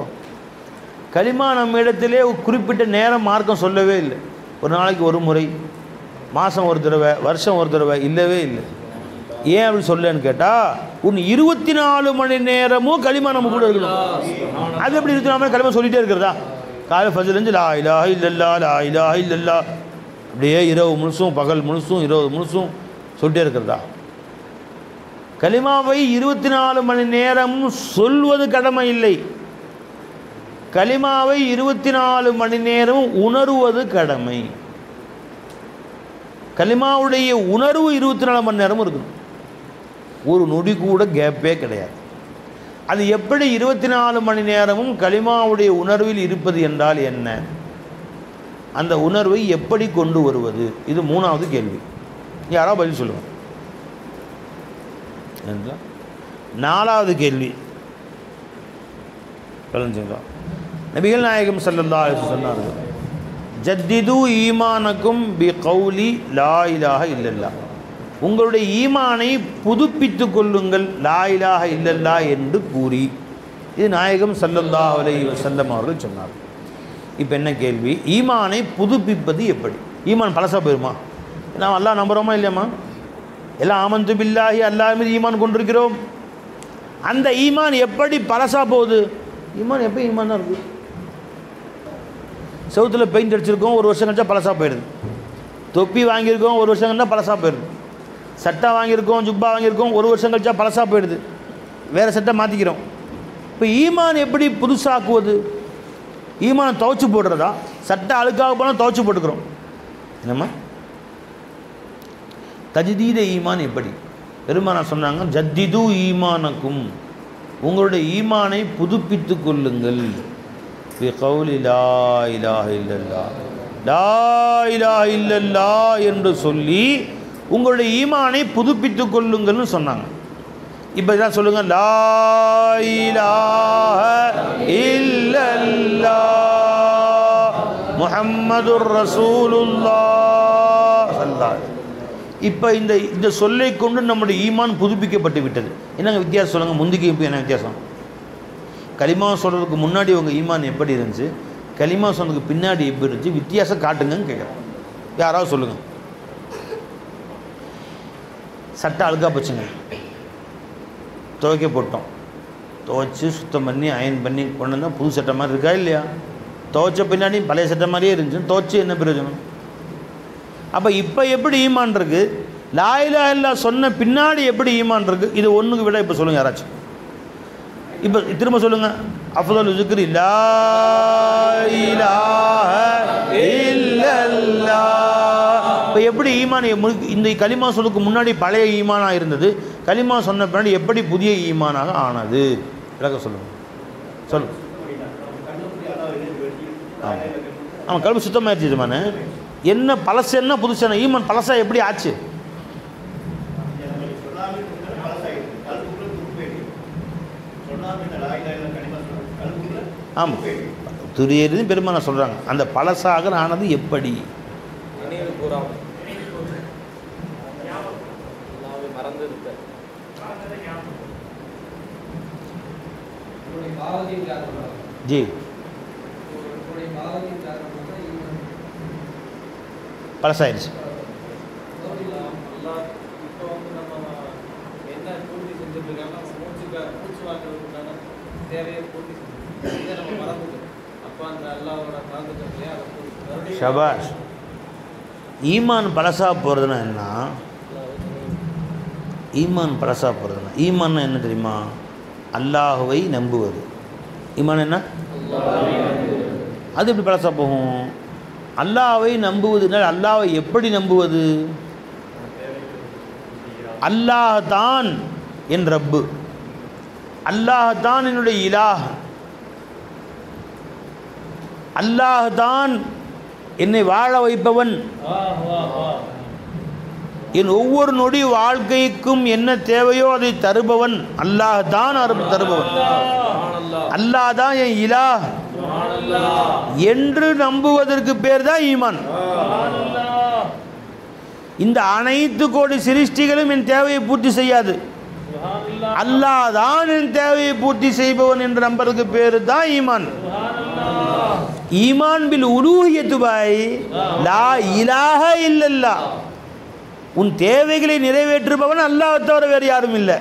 களிமா நம்ம இடத்திலே குறிப்பிட்ட நேரம் மார்க்கம் சொல்லவே இல்லை. ஒரு நாளைக்கு ஒரு முறை, மாதம் ஒரு தடவை, வருஷம் ஒரு தடவை இல்லவே இல்லை. ஏன் அப்படி சொல்லன்னு கேட்டால், உன் 24 மணி நேரமும் களிமா நம்ம கூட இருக்கணும். அது எப்படி இருக்கணும்? களிமா சொல்லிகிட்டே இருக்கிறதா? காலை ஃபஜ்ர்லேருந்து லா இலாஹ இல்லல்லாஹ், லா இலாஹ இல்லல்லாஹ், அப்படியே இரவு முழுசும் பகல் முழுசும் 20 முழுசும் சொல்லிட்டே இருக்கிறதா? களிமாவை 24 மணி நேரமும் சொல்வது கடமை இல்லை. களிமாவை 24 மணி நேரம் உணர்வது கடமை. களிமாவுடைய உணர்வு 24 மணி நேரமும் இருக்கணும். ஒரு நொடி கூட கேப்பே கிடையாது. அது எப்படி 24 மணி நேரமும் களிமாவுடைய உணர்வில் இருப்பது என்றால் என்ன? அந்த உணர்வை எப்படி கொண்டு வருவது? இது 3வது கேள்வி. யாராவது பதில் சொல்லுவாங்க. 4வது கேள்வி, நபிகள் நாயகம் ஸல்லல்லாஹு அலைஹி வஸல்லம் சொன்னார்கள், ஜத்திது ஈமானக்கும் பி கௌலி லா இலாஹ இல்லல்லாஹ். உங்களுடைய ஈமானை புதுப்பித்து கொள்ளுங்கள் லா இலாஹ இல்லல்லாஹ் என்று கூறி. இது நாயகம் ஸல்லல்லாஹு அலைஹி வஸல்லம் அவர்கள் சொன்னார்கள். இப்போ என்ன கேள்வி? ஈமானை புதுப்பிப்பது எப்படி? ஈமான் பழசாக போயிருமா? நாம் அல்லாஹ் நம்புகிறோமா இல்லையாம்மா? எல்லாம் ஆமந்து பில்லாஹி, அல்லாஹ் மீது ஈமான் கொண்டிருக்கிறோம். அந்த ஈமான் எப்படி பழசாக போகுது? ஈமான் எப்போ ஈமான் தான் இருக்குது. செவுத்தில் பெயிண்ட் அடிச்சிருக்கோம், ஒரு வருஷம் கழிச்சா பழசாக போயிடுது. தொப்பி வாங்கியிருக்கோம், ஒரு வருஷம் கழிச்சா பழசாக போயிடுது. சட்டை வாங்கியிருக்கோம், ஜுப்பா வாங்கியிருக்கோம், ஒரு வருஷம் கழிச்சா பழசாக போயிடுது, வேறு சட்டை மாற்றிக்கிறோம். இப்போ ஈமான் எப்படி புதுசாக்குவது? ஈமானை துவைச்சி போடுறதா? சட்டை அழுக்காக போனால் துவைச்சி போட்டுக்கிறோம். என்னம்மா தஜ்தீத ஈமான் எப்படி? பெருமானா சொன்னாங்க, ஜத்திது ஈமானக்கும், உங்களுடைய ஈமானை புதுப்பித்து கொள்ளுங்கள் பி கௌலி லா இலாஹ இல்லல்லாஹ், லா இலாஹ இல்லல்லாஹ் என்று சொல்லி உங்களுடைய ஈமானை புதுப்பித்து கொள்ளுங்கள்னு சொன்னாங்க. இப்போ இதான் சொல்லுங்கள், லா இலாஹ இல்லல்லாஹ் முஹம்மதுர் ரசூலுல்லாஹ் ஸல்லல்லாஹு அலைஹி. இப்போ இந்த சொல்லை கொண்டு நம்முடைய ஈமான் புதுப்பிக்கப்பட்டு விட்டது. என்னங்க வித்தியாசம் சொல்லுங்கள்? முந்திக்கு இப்போ என்ன வித்தியாசம்? களிமா சொல்கிறதுக்கு முன்னாடி உங்கள் ஈமான் எப்படி இருந்துச்சு, களிமா சொன்னதுக்கு பின்னாடி எப்படி இருந்துச்சு, வித்தியாசம் காட்டுங்கன்னு கேட்குறேன். யாராவது சொல்லுங்கள். சட்டை அழுக்கா போச்சுங்க, துவைக்க போட்டோம், துவைச்சி சுத்தம் பண்ணி அயன் பண்ணி கொண்டு வந்தால் புது சட்டை மாதிரி இருக்கா இல்லையா? துவைச்ச பின்னாடி பழைய சட்டை மாதிரியே இருந்துச்சு, துவைச்சி என்ன பிரயோஜனம்? அப்போ இப்போ எப்படி ஈமான் இருக்குது? லா இலாஹ இல்லல்லாஹ் சொன்ன பின்னாடி எப்படி ஈமான் இருக்குது? இது ஒன்றுக்கு விட இப்போ சொல்லுங்கள் யாராச்சும். இப்போ திரும்ப சொல்லுங்கள், அஃதலுல் ஸிக்ரி லா இலாஹ இல்லல்லாஹ். இப்போ எப்படி ஈமான் இந்த களிமா சொல்லுக்கு முன்னாடி பழைய ஈமானாக இருந்தது, களிமா சொன்ன பின்னாடி எப்படி புதிய ஈமானாக ஆனது? விளக்கம் சொல்லுங்கள். சொல்லுங்கள். ஆமாம் ஆமாம், கல்வி சுத்தமாகிடுச்சுமானே. என்ன பழசு, என்ன புதுசான? ஈமான் பழசா எப்படி ஆச்சு? ஆமாம், துரியது பெருமானா சொல்கிறாங்க, அந்த பழசாக ஆனது எப்படி? ஜி பழசாயிருச்சு. شباش إيمان برسا بردنا إننا إيمان برسا بردنا إيمان إننا تريما الله وعي نمبوه إيمان إننا هذا يبدي برسا بهم الله وعي نمبوه نال الله وعي يبدي نمبوه الله دان إن رب الله دان إنه إله الله دان என்னை வாழ வைப்பவன் என் ஒவ்வொரு நொடி வாழ்க்கைக்கும் என்ன தேவையோ அதை தருபவன் அல்லாஹ் தான் தருபவன் அல்லாஹ் தான் என் இலாஹ் என்று நம்புவதற்கு பேர் தான் ஈமான். இந்த அனைத்து கோடி சிருஷ்டிகளும் என் தேவையை பூர்த்தி செய்யாது, அல்லாஹ் தான் என் தேவையை பூர்த்தி செய்பவன் என்று நம்புறதுக்கு பேர் தான் ஈமான். ஈமான் பில் உலூஹியத் பாய் லா இலாஹ இல்லல்லாஹ். உன் தேவைகளை நிறைவேற்றுபவன் அல்லாஹ் தவிர வேறு யாரும் இல்லை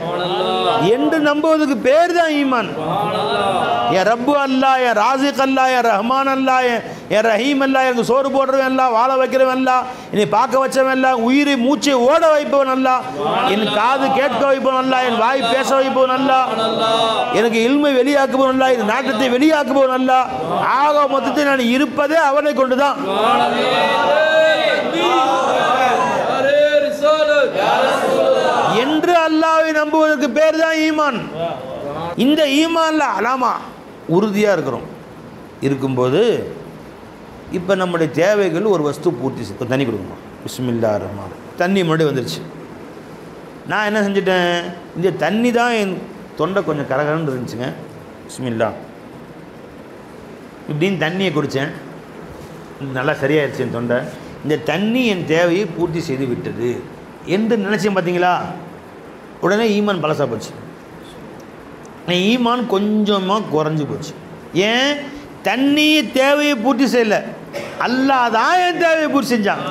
என்று நம்புவதற்கு பேர் தான் ஈமான். யா ரப்பு அல்லாஹ், யா ராஸிக் அல்லாஹ், யா ரஹ்மான் அல்லாஹ், யா ரஹீம் அல்லாஹ். எனக்கு சோறு போடுறவன் அல்லாஹ், வாழ வைக்கிறவன் அல்லாஹ், என்னை பார்க்க வச்சவன் அல்லாஹ், உயிரை மூச்சை ஓட வைப்பவன் அல்லாஹ், என் காது கேட்க வைப்பவன் அல்லாஹ், என் வாய் பேச வைப்பவன் அல்லாஹ், எனக்கு இல்மை வெளியாக்குபவன் அல்லாஹ், என் நாட்டத்தை வெளியாக்குபவன் அல்லாஹ். ஆக மொத்தத்தை நான் இருப்பதே அவனை கொண்டுதான். என்று அல்லாஹ்வை நம்புவதற்கு பேர் தான் ஈமான். இந்த ஈமான்ல அலாமா உறுதியாக இருக்கும்போது இப்போ நம்முடைய தேவைகள் ஒரு வஸ்து பூர்த்தி செய்யும். தண்ணி கொடுக்குமா? பிஸ்மில்லா ரஹ்மான். தண்ணி முன்னாடி வந்துருச்சு. நான் என்ன செஞ்சிட்டேன், இந்த தண்ணி தான் என் தொண்டை கொஞ்சம் கரகரன்னு இருந்துச்சுங்க. பிஸ்மில்லா இப்படின்னு தண்ணியை குடித்தேன், நல்லா சரியாயிடுச்சு என் தொண்டை. இந்த தண்ணி என் தேவையை பூர்த்தி செய்து விட்டது என்று நினச்சேன். பார்த்தீங்களா, உடனே ஈமான் பலசா போச்சு. ஈமான் கொஞ்சமாக குறைஞ்சி போச்சு. ஏன்? தண்ணி தேவையை பூர்த்தி செய்யல, அல்லாஹ் தான் என் தேவையை பூர்த்தி செஞ்சான்.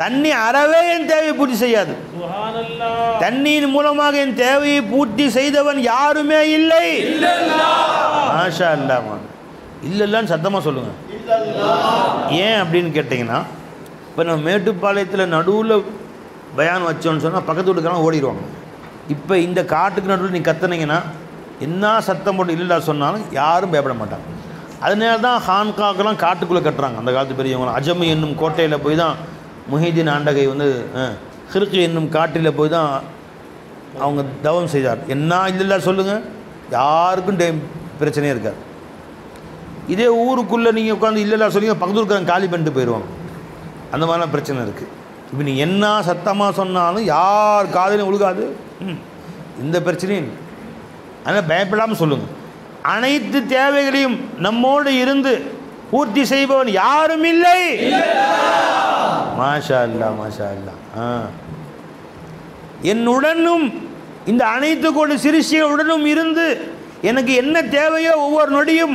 தண்ணி அறவே என் தேவையை பூர்த்தி செய்யாது. தண்ணியின் மூலமாக என் தேவையை பூர்த்தி செய்தவன் யாருமே இல்லை. மாஷா அல்லாஹ். இல்லைன்னு சத்தமாக சொல்லுங்க. ஏன் அப்படின்னு கேட்டிங்கன்னா, இப்போ நம்ம மேட்டுப்பாளையத்தில் நடுவில் பயான் வச்சோன்னு சொன்னால் பக்கத்து வீட்டுக்காரன் ஓடிடுவாங்க. இப்போ இந்த காட்டுக்கு நடுவில் நீ கற்றுனீங்கன்னா என்ன சத்தம் போட்டு இல்லைல்லா சொன்னாலும் யாரும் பயப்பட மாட்டாங்க. அதனால தான் ஹான்காக்கெல்லாம் காட்டுக்குள்ளே கட்டுறாங்க. அந்த காலத்து பெரியவங்களாம் அஜமு என்னும் கோட்டையில் போய் தான் முஹிதீன் ஆண்டகை வந்து ஹிற்கு என்னும் காட்டில் போய் தான் அவங்க தவம் செய்தார். என்ன இல்லைல்லா சொல்லுங்கள், யாருக்கும் பிரச்சனையே இருக்காது. இதே ஊருக்குள்ளே நீங்கள் உட்காந்து இல்லைல்லா சொல்லுங்க, பக்கத்து இருக்கிறாங்க காலி பண்ணிட்டு போயிடுவாங்க. அந்த மாதிரிலாம் பிரச்சனை இருக்குது. இப்போ நீ என்ன சத்தமாக சொன்னாலும் யார் காதிலும் உழுகாது, இந்த பிரச்சனையும். அதனால் பயப்படாமல் சொல்லுங்கள். அனைத்து தேவைகளையும் நம்மோடு இருந்து பூர்த்தி செய்பவன் யாரும் இல்லை. மாஷா அல்லாஹ், மாஷா அல்லாஹ். என்னுடனும் இந்த அனைத்து கோடி சிருஷ்டிகளுடனும் இருந்து எனக்கு என்ன தேவையோ ஒவ்வொரு நொடியும்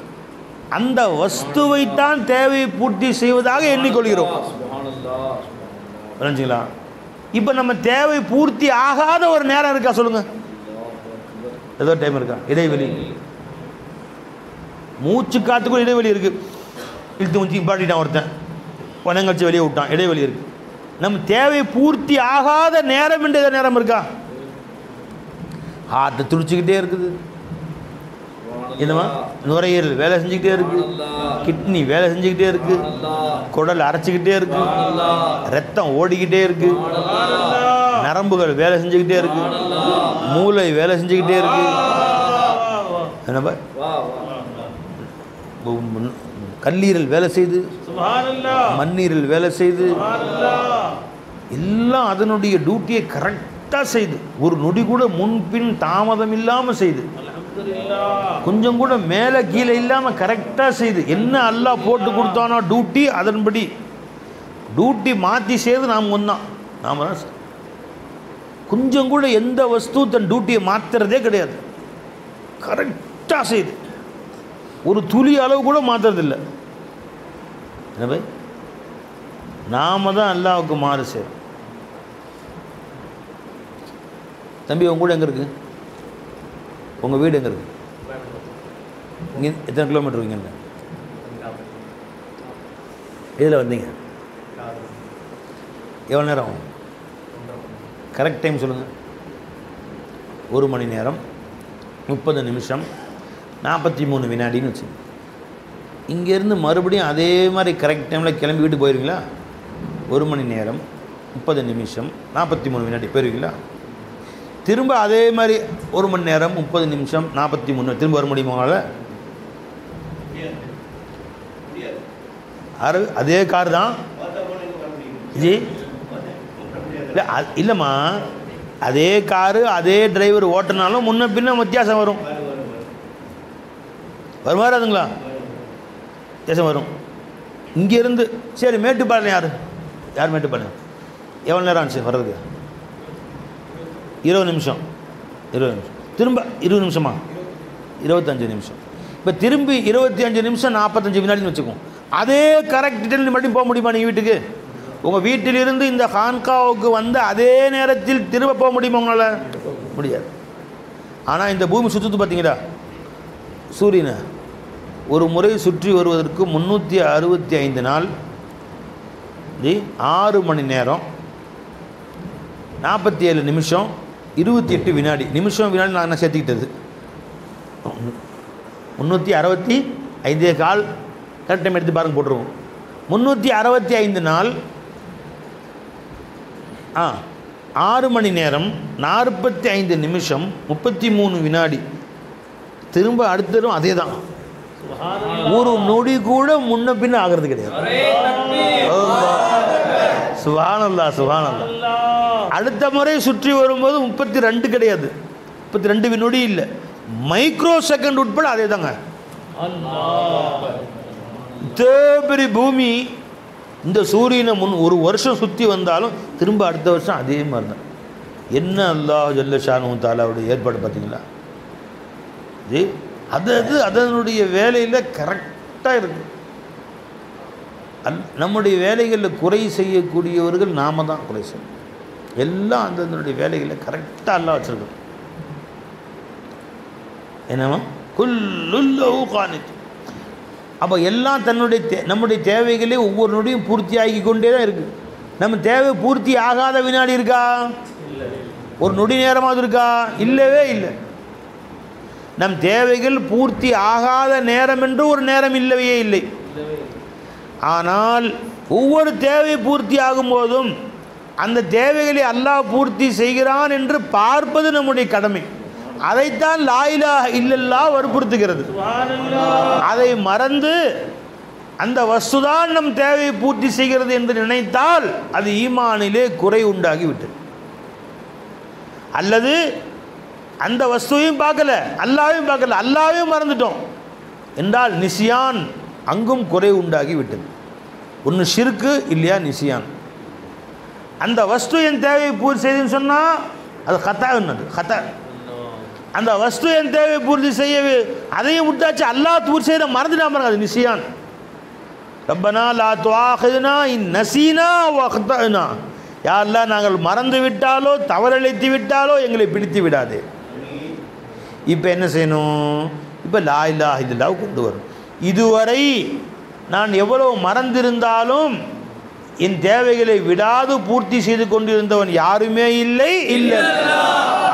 அந்த வஸ்துவைத்தான் தேவையை பூர்த்தி செய்வதாக எண்ணிக்கொள்கிறோம். புரிஞ்சுங்களா? இப்போ நம்ம தேவை பூர்த்தி ஆகாத ஒரு நேரம் இருக்கா? சொல்லுங்கள், ஏதோ டைம் இருக்கா? இடைவெளி, மூச்சு காத்துக்குள்ள இடைவெளி இருக்குது. இழுத்து மூச்சு இம்பார்ட்டான் ஒருத்தன் உணங்கச்சு வெளியே விட்டான், இடைவெளி இருக்குது. நம்ம தேவை பூர்த்தி ஆகாத நேரம் என்று ஏதோ நேரம் இருக்கா? ஹார்ட்டு துடிச்சுக்கிட்டே இருக்குது, என்னமா நுரையீரல் வேலை செஞ்சுக்கிட்டே இருக்குது, கிட்னி வேலை செஞ்சுக்கிட்டே இருக்குது, குடல் அரைச்சிக்கிட்டே இருக்குது, ரத்தம் ஓடிக்கிட்டே இருக்குது, நரம்புகள் வேலை செஞ்சுக்கிட்டே இருக்குது, மூளை வேலை செஞ்சுக்கிட்டே இருக்குது. என்னப்பா கல்லீரல் வேலை செய்து, மண்ணீரல் வேலை செய்து, எல்லாம் அதனுடைய டியூட்டியை கரெக்டாக செய்து, ஒரு நொடி கூட முன்பின் தாமதம் இல்லாமல் செய்து. கொஞ்சம் கூட மேலே கீழே இல்லாமல் கரெக்டாக செய்து என்ன அல்லா போட்டு கொடுத்தானோ டியூட்டி அதன்படி டியூட்டி மாற்றி செய்து நாம் ஒன்றான் நாம் தான் சார். கொஞ்சம் கூட எந்த வஸ்து தன் டியூட்டியை மாற்றுறதே கிடையாது, கரெக்டாக செய்து ஒரு துளி அளவு கூட மாற்றுறதில்லை. என்ன பாய் நாம் தான் அல்லாவுக்கு மாறு செய்யும். தம்பி உங்கள் கூட எங்கே இருக்குது, உங்கள் வீடு எங்கே இருக்குது, இங்கே எத்தனை கிலோமீட்டர் இங்கே இதில் வந்தீங்க? எவ்வளோ நேரம் ஆகும்? கரெக்ட் டைம் சொல்லுங்கள். 1 மணி நேரம் 30 நிமிஷம் 43 வினாடின்னு வச்சுங்க. இங்கேருந்து மறுபடியும் அதே மாதிரி கரெக்ட் டைமில் கிளம்பி வீட்டு போயிருவீங்களா? 1 மணி நேரம் 30 நிமிஷம் 43 வினாடி போயிருவீங்களா? திரும்ப அதே மாதிரி 1 மணி நேரம் 30 நிமிஷம் 43 திரும்ப வர முடியுமாங்கள? அதே கார் தான் ஜி. இல்லை இல்லைம்மா, அதே காரு அதே டிரைவர் ஓட்டினாலும் முன்ன பின்ன வித்தியாசம் வரும். வருமாறு அதுங்களா வித்தியாசம் வரும். இங்கேருந்து சரி மேட்டுப்பாளையம், யார் மேட்டுப்பாளையம் எவ்வளோ நேரம் ஆச்சு வர்றதுக்கு? 20 நிமிஷம் திரும்ப 20 நிமிஷமா 25 நிமிஷம். இப்போ திரும்பி 25 நிமிஷம் 45 வினாடின்னு வச்சுக்கோம். அதே கரெக்ட் டைமில் மட்டும் போக முடியுமா நீங்கள் வீட்டுக்கு? உங்கள் வீட்டிலிருந்து இந்த ஹான்காவுக்கு வந்து அதே நேரத்தில் திரும்ப போக முடியுமா உங்களால்? முடியாது. ஆனால் இந்த பூமி சுற்றுத்து பார்த்தீங்களா, சூரியனை ஒரு முறை சுற்றி வருவதற்கு 365 நாள் 6 மணி நேரம் 47 நிமிஷம் 28 வினாடி. நிமிஷம் வினாடி நான் என்ன சேர்த்துக்கிட்டது 365 கால் கரெக்ட் டைம் எடுத்து பாருங்க போட்டுருவோம். 365 நாள் 6 மணி நேரம் 45 நிமிஷம் 33 வினாடி திரும்ப அடுத்தரும் அதே தான். ஒரு நொடி கூட முன்ன பின்ன ஆகிறது கிடையாது. சுபானல்லா சுபானல்லா. அடுத்த முறை சுற்றி வரும்போது 32 கிடையாது, 32 வினாடி இல்லை, மைக்ரோ செகண்ட் உட்பட அதே தாங்க. தேபரி பூமி இந்த சூரியனை முன் 1 வருஷம் சுற்றி வந்தாலும் திரும்ப அடுத்த வருஷம் அதே மாதிரி தான். என்ன அல்லாஹ் ஜல்ல ஷானு தாலாவுடைய ஏற்பாடு பார்த்தீங்களா ஜி. அது அதனுடைய வேலையில் கரெக்டாக இருக்குது. நம்முடைய வேலைகளில் குறை செய்யக்கூடியவர்கள் நாம தான் குறை செய்யணும். எல்லாம் அதனுடைய வேலைகளை கரெக்டாக எல்லாம் வச்சுருக்கோம். என்னவா குல்லுல்லஹு கானித். அப்போ எல்லாம் தன்னுடைய நம்முடைய தேவைகளே ஒவ்வொரு நொடியும் பூர்த்தி ஆகி கொண்டே தான் இருக்குது. நம்ம தேவை பூர்த்தி ஆகாத வினாடி இருக்கா? ஒரு நொடி நேரமாவது இருக்கா? இல்லவே இல்லை. நம் தேவைகள் பூர்த்தி ஆகாத நேரம் என்று ஒரு நேரம் இல்லவே இல்லை. ஆனால் ஒவ்வொரு தேவை பூர்த்தி ஆகும்போதும் அந்த தேவைகளை அல்லாஹ் பூர்த்தி செய்கிறான் என்று பார்ப்பது நம்முடைய கடமை. அதைத்தான் லா இலாஹ இல்லல்லாஹ் வற்புறுத்துகிறது. அதை மறந்து அந்த வஸ்துதான் நம் தேவையை பூர்த்தி செய்கிறது என்று நினைத்தால் அது ஈமானிலே குறை உண்டாகிவிட்டது. அல்லது அந்த வஸ்துவையும் பார்க்கல, அல்லாவையும் பார்க்கல, அல்லாவையும் மறந்துட்டோம் என்றால் நிசியான், அங்கும் குறை உண்டாகி விட்டது. ஒன்று ஷிர்கு, இல்லையா நிசியான். அந்த வஸ்து என் தேவையை பூர்த்தி செய்துன்னு சொன்னால் அது கத்தா என்னது கத்தா. அந்த வஸ்து என் தேவையை பூர்த்தி செய்யவே அதையும் விட்டாச்சு, அல்லா பூர்த்தி செய்த மறந்துட்டாம பாருங்க, அது நிசியான். ரப்பனா லா துஆஹிதுனா இன் நஸீனா வ அக்தனா. யா அல்லாஹ், நாங்கள் மறந்து விட்டாலோ தவறளித்து விட்டாலோ எங்களை பிடித்து விடாதே. இப்போ என்ன செய்யணும்? இப்போ லா இலாஹ இல்லல்லாஹ் கொண்டு வரும். இதுவரை நான் எவ்வளவு மறந்திருந்தாலும் என் தேவைகளை விடாது பூர்த்தி செய்து கொண்டிருந்தவன் யாருமே இல்லை இல்லை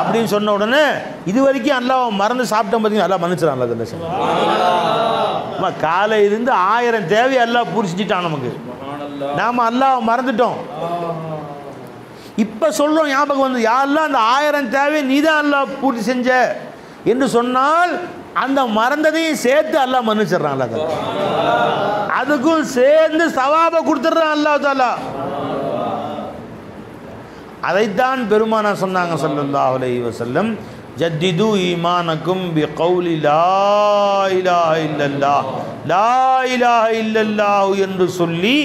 அப்படின்னு சொன்ன உடனே இதுவரைக்கும் அல்லாஹ் மறந்து சாப்பிட்டோம் பார்த்தீங்கன்னா அல்லாஹ் மன்னிச்சிடான்ல. காலை இருந்து 1000 தேவை அல்லாஹ் பூரிச்சிட்டான் நமக்கு, நாம் அல்லாஹ் மறந்துட்டோம். இப்போ சொல்கிறோம் ஞாபகம் வந்து, யாரெல்லாம் அந்த 1000 தேவை நீ தான் அல்லாஹ் பூர்த்தி செஞ்ச என்று சொன்னால் அந்த மறந்ததையும் சேர்த்து அல்லாஹ் மன்னிச்சிடறான். அல்லாஹ் தஆலா அதுக்கும் சேர்ந்து சவாபை கொடுத்துட்றான் அல்லாஹ் தஆலா. அதைத்தான் பெருமானார் சொன்னாங்க ஸல்லல்லாஹு அலைஹி வஸல்லம், جددوا إيمانكم بقول لا إله إلا الله لا إله إلا الله என்று சொல்லி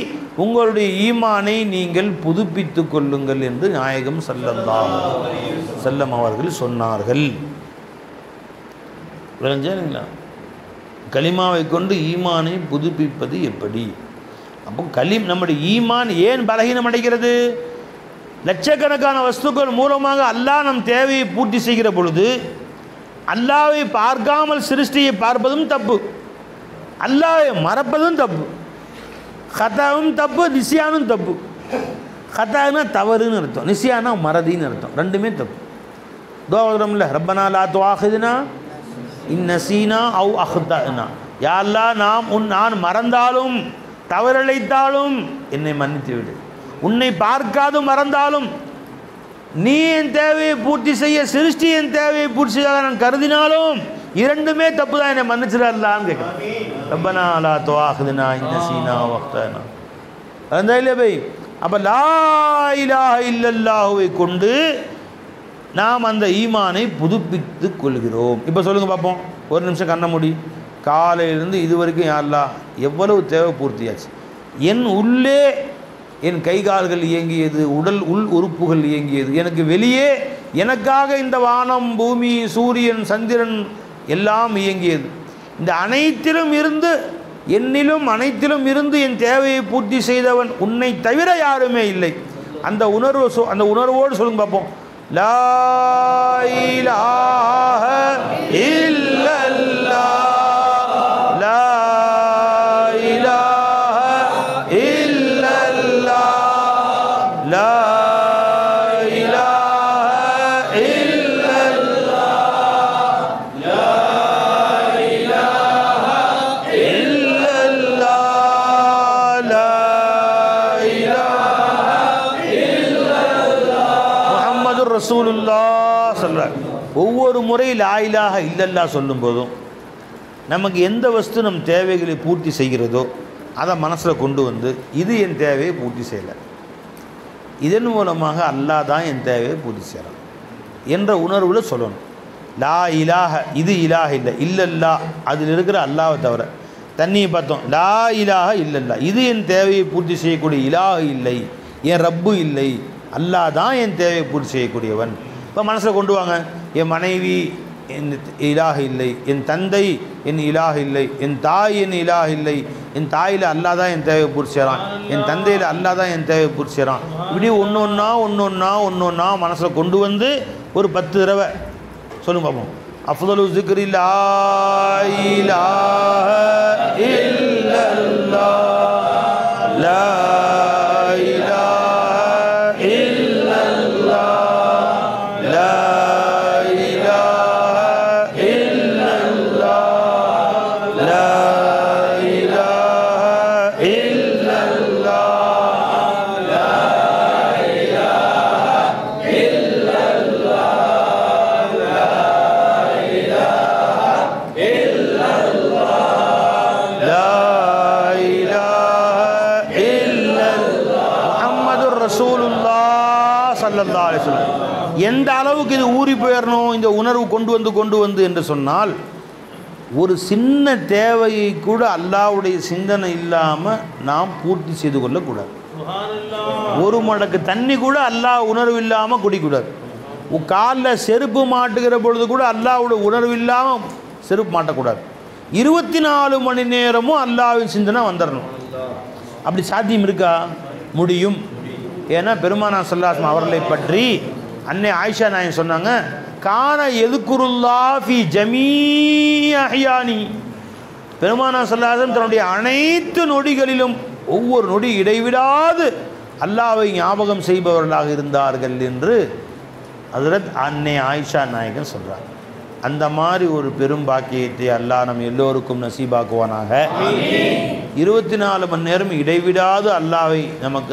உங்களுடைய ஈமானை நீங்கள் புதுப்பித்துக் கொள்ளுங்கள் என்று நாயகம் ஸல்லல்லாஹு அலைஹி வஸல்லம் அவர்கள் சொன்னார்கள். விளங்குங்களா? கலிமாவை கொண்டு ஈமானை புதுப்பிப்பது எப்படி? அப்போ கலிம் நம்முடைய ஈமான் ஏன் பலகீனம் அடைகிறது? லட்சக்கணக்கான வஸ்துக்கள் மூலமாக அல்லாஹ் நம் தேவையை பூர்த்தி செய்கிற பொழுது அல்லாஹ்வை பார்க்காமல் சிருஷ்டியை பார்ப்பதும் தப்பு, அல்லாஹ்வை மறப்பதும் தப்பு, ஹதாவும் தப்பு, நிசியானும் தப்பு. ஹதானா தவறுன்னு அர்த்தம், நிசியானா மறதின்னு அர்த்தம். ரெண்டுமே தப்பு. தோவரம்ல ரப்பனா லா துஆஹிதுனா இன் நஸீனா அவ் அஹ்தனா, யா அல்லாஹ் நான் மறந்தாலும் தவறிழைத்தாலும் என்னை மன்னித்து விடு, உன்னை பார்க்காது மறந்தாலும் நீ என் தேவையை பூர்த்தி செய்ய சிருஷ்டி என் தேவையை பூர்த்தி செய்ய நான் கருதினாலும் இரண்டுமே தப்பு தான், என்னை மன்னிச்சிடலான்னு கேட்குறேன். ரப்பனா லா துஆஹிதுனா இன் நஸீனா அவ் அஹ்தனா. அதான் இல்லை பை. அப்போ லா இலாஹ இல்லல்லாஹுவை கொண்டு நாம் அந்த ஈமானை புதுப்பித்து கொள்கிறோம். இப்போ சொல்லுங்கள் பார்ப்போம், ஒரு நிமிஷம் கண்ண மூடி. காலையிலிருந்து இதுவரைக்கும் யாரெல்லாம் எவ்வளவு தேவை பூர்த்தியாச்சு? என் உள்ளே என் கை கால்கள் இயங்கியது, உடல் உள் உறுப்புகள் இயங்கியது, எனக்கு வெளியே எனக்காக இந்த வானம் பூமி சூரியன் சந்திரன் எல்லாம் இயங்கியது. இந்த அனைத்திலும் இருந்து என்னிலும் அனைத்திலும் இருந்து என் தேவையை பூர்த்தி செய்தவன் உன்னை தவிர யாருமே இல்லை. அந்த உணர்வு அந்த உணர்வோடு சொல்லுங்க பார்ப்போம், லா இலாஹ இல்லல்லாஹ் ஒவ்வொரு முறை லா இலாஹ இல்லல்லாஹ் சொல்லும் போதும் நமக்கு எந்த வஸ்து நம் தேவைகளை பூர்த்தி செய்கிறதோ அதை மனசில் கொண்டு வந்து இது என் தேவையை பூர்த்தி செய்யலை, இதன் மூலமாக அல்லாஹ் தான் என் தேவையை பூர்த்தி செய்கிறான் என்ற உணர்வில் சொல்லணும். லா இலாஹ இது இலாஹ இல்லை, இல்லல்லாஹ் அதில் இருக்கிற அல்லாஹை தவிர. தண்ணியை பார்த்தோம், லா இலாஹ இல்லல்லாஹ் இது என் தேவையை பூர்த்தி செய்யக்கூடிய இலாஹ இல்லை, என் ரப்பு இல்லை, அல்லாஹ் தான் என் தேவையை பூர்த்தி செய்யக்கூடியவன். இப்போ மனசில் கொண்டு வாங்க, என் மனைவி என் இலாஹ் இல்லை, என் தந்தை என் இலாஹ் இல்லை, என் தாய் என் இலாஹ் இல்லை, என் தாயில் அல்லாஹ் தான் என் தேவையை பூர்த்திறான், என் தந்தையில் அல்லாஹ் தான் என் தேவையை பூர்த்திறான். இப்படி ஒன்று ஒன்றா மனசில் கொண்டு வந்து ஒரு 10 தடவை சொல்லுங்க பார்ப்போம். அஃதலு ஸிக்ரி லா இலாஹ இல்லல்லாஹ் லா எந்த அளவுக்கு இது ஊறி போயிடணும் இந்த உணர்வு கொண்டு வந்து என்று சொன்னால், ஒரு சின்ன தேவையை கூட அல்லாஹ்வுடைய சிந்தனை இல்லாமல் நாம் பூர்த்தி செய்து கொள்ளக்கூடாது. ஒரு மடக்கு தண்ணி கூட அல்லாஹ் உணர்வு இல்லாமல் குடிக்கூடாது. காலில் செருப்பு மாட்டுகிற பொழுது கூட அல்லாஹ்வுடைய உணர்வு இல்லாமல் செருப்பு மாட்டக்கூடாது. 24 மணி நேரமும் அல்லாஹ்வின் சிந்தனை வந்துடணும். அப்படி சாத்தியம் இருக்கா? முடியும். ஏன்னா பெருமானார் ஸல்லல்லாஹு அலைஹி வஸல்லம் அவர்களை பற்றி அன்னை ஆயிஷா நாயன் சொன்னாங்க, கான எதுக்குருல்லாஹ் ஃபீ ஜமீஇ அஹ்யானி. பெருமானார் ஸல்லல்லாஹு அலைஹி வஸல்லம் தன்னுடைய அனைத்து நொடிகளிலும் ஒவ்வொரு நொடி இடைவிடாது அல்லாஹ்வை ஞாபகம் செய்பவர்களாக இருந்தார்கள் என்று ஹஜ்ரத் அன்னை ஆயிஷா நாயகன் சொல்கிறாங்க. அந்த மாதிரி ஒரு பெரும் பாக்கியத்தை அல்லாஹ் நம் எல்லோருக்கும் நசீபாக்குவானாக. 24 மணி நேரம் இடைவிடாது அல்லாஹ்வை நமக்கு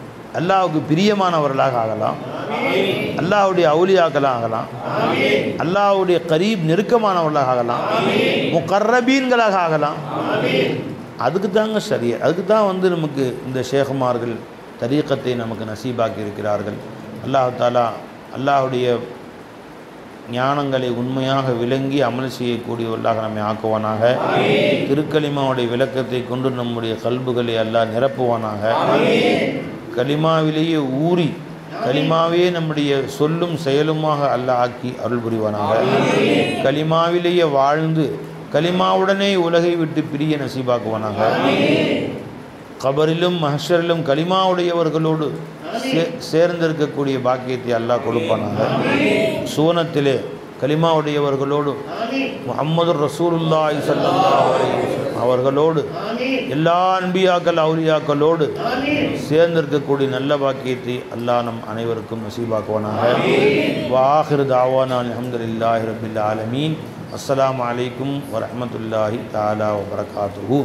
அல்லாஹ்வுக்கு பிரியமானவர்களாக ஆகலாம் ஆமீன் அல்லாஹ்வுடைய அவுலியாக்களாக ஆகலாம் ஆமீன் அல்லாஹ்வுடைய கரீப் நெருக்கமானவர்களாக ஆகலாம் ஆமீன் முகர்ரபீன்களாக ஆகலாம் ஆமீன் அதுக்கு தாங்க சரியா அதுக்கு தான் வந்து நமக்கு இந்த ஷேகுமார்கள் தரீகத்தை நமக்கு நசீபாக்கி இருக்கிறார்கள் அல்லாஹ் தஆலா அல்லாஹ்வுடைய ஞானங்களை உண்மையாக விளங்கி அமல் செய்யக்கூடியவர்களாக நம்மை ஆக்குவானாக ஆமீன் திருக்கலிமாவுடைய விளக்கத்தை கொண்டு நம்முடைய கல்புகளை அல்லாஹ் நிரப்புவானாக ஆமீன் கலிமாவிலேயே ஊறி கலிமாவே நம்முடைய சொல்லும் செயலுமாக அல்லாஹ் ஆக்கி அருள் புரிவானாக ஆமீன் கலிமாவிலேயே வாழ்ந்து கலிமாவுடனே உலகை விட்டு பிரிய நசீபாக்குவானாக ஆமீன் கபரிலும் மஹ்ஷரிலும் கலிமாவுடையவர்களோடு சேர்ந்திருக்கக்கூடிய பாக்கியத்தை அல்லாஹ் கொடுப்பானாக ஆமீன் சுவனத்திலே கலிமாவுடையவர்களோடு முஹம்மது ரசூலுல்லாஹி ஸல்லல்லாஹு அலைஹி வஸல்லம் அவர்களோடு எல்லா அன்பியாக்கள் அவுலியாக்களோடு சேர்ந்திருக்கக்கூடிய நல்ல பாக்கியத்தை அல்லாஹ் நம் அனைவருக்கும் நசீபாக்குவானாக ஆமீன் வா ஆகிரு தாவானா அல்ஹம்துலில்லாஹி ரப்பில் ஆலமீன் அஸ்ஸலாமு அலைக்கும் வரஹ்மத்துல்லாஹி தஆலா வபரகாத்துஹு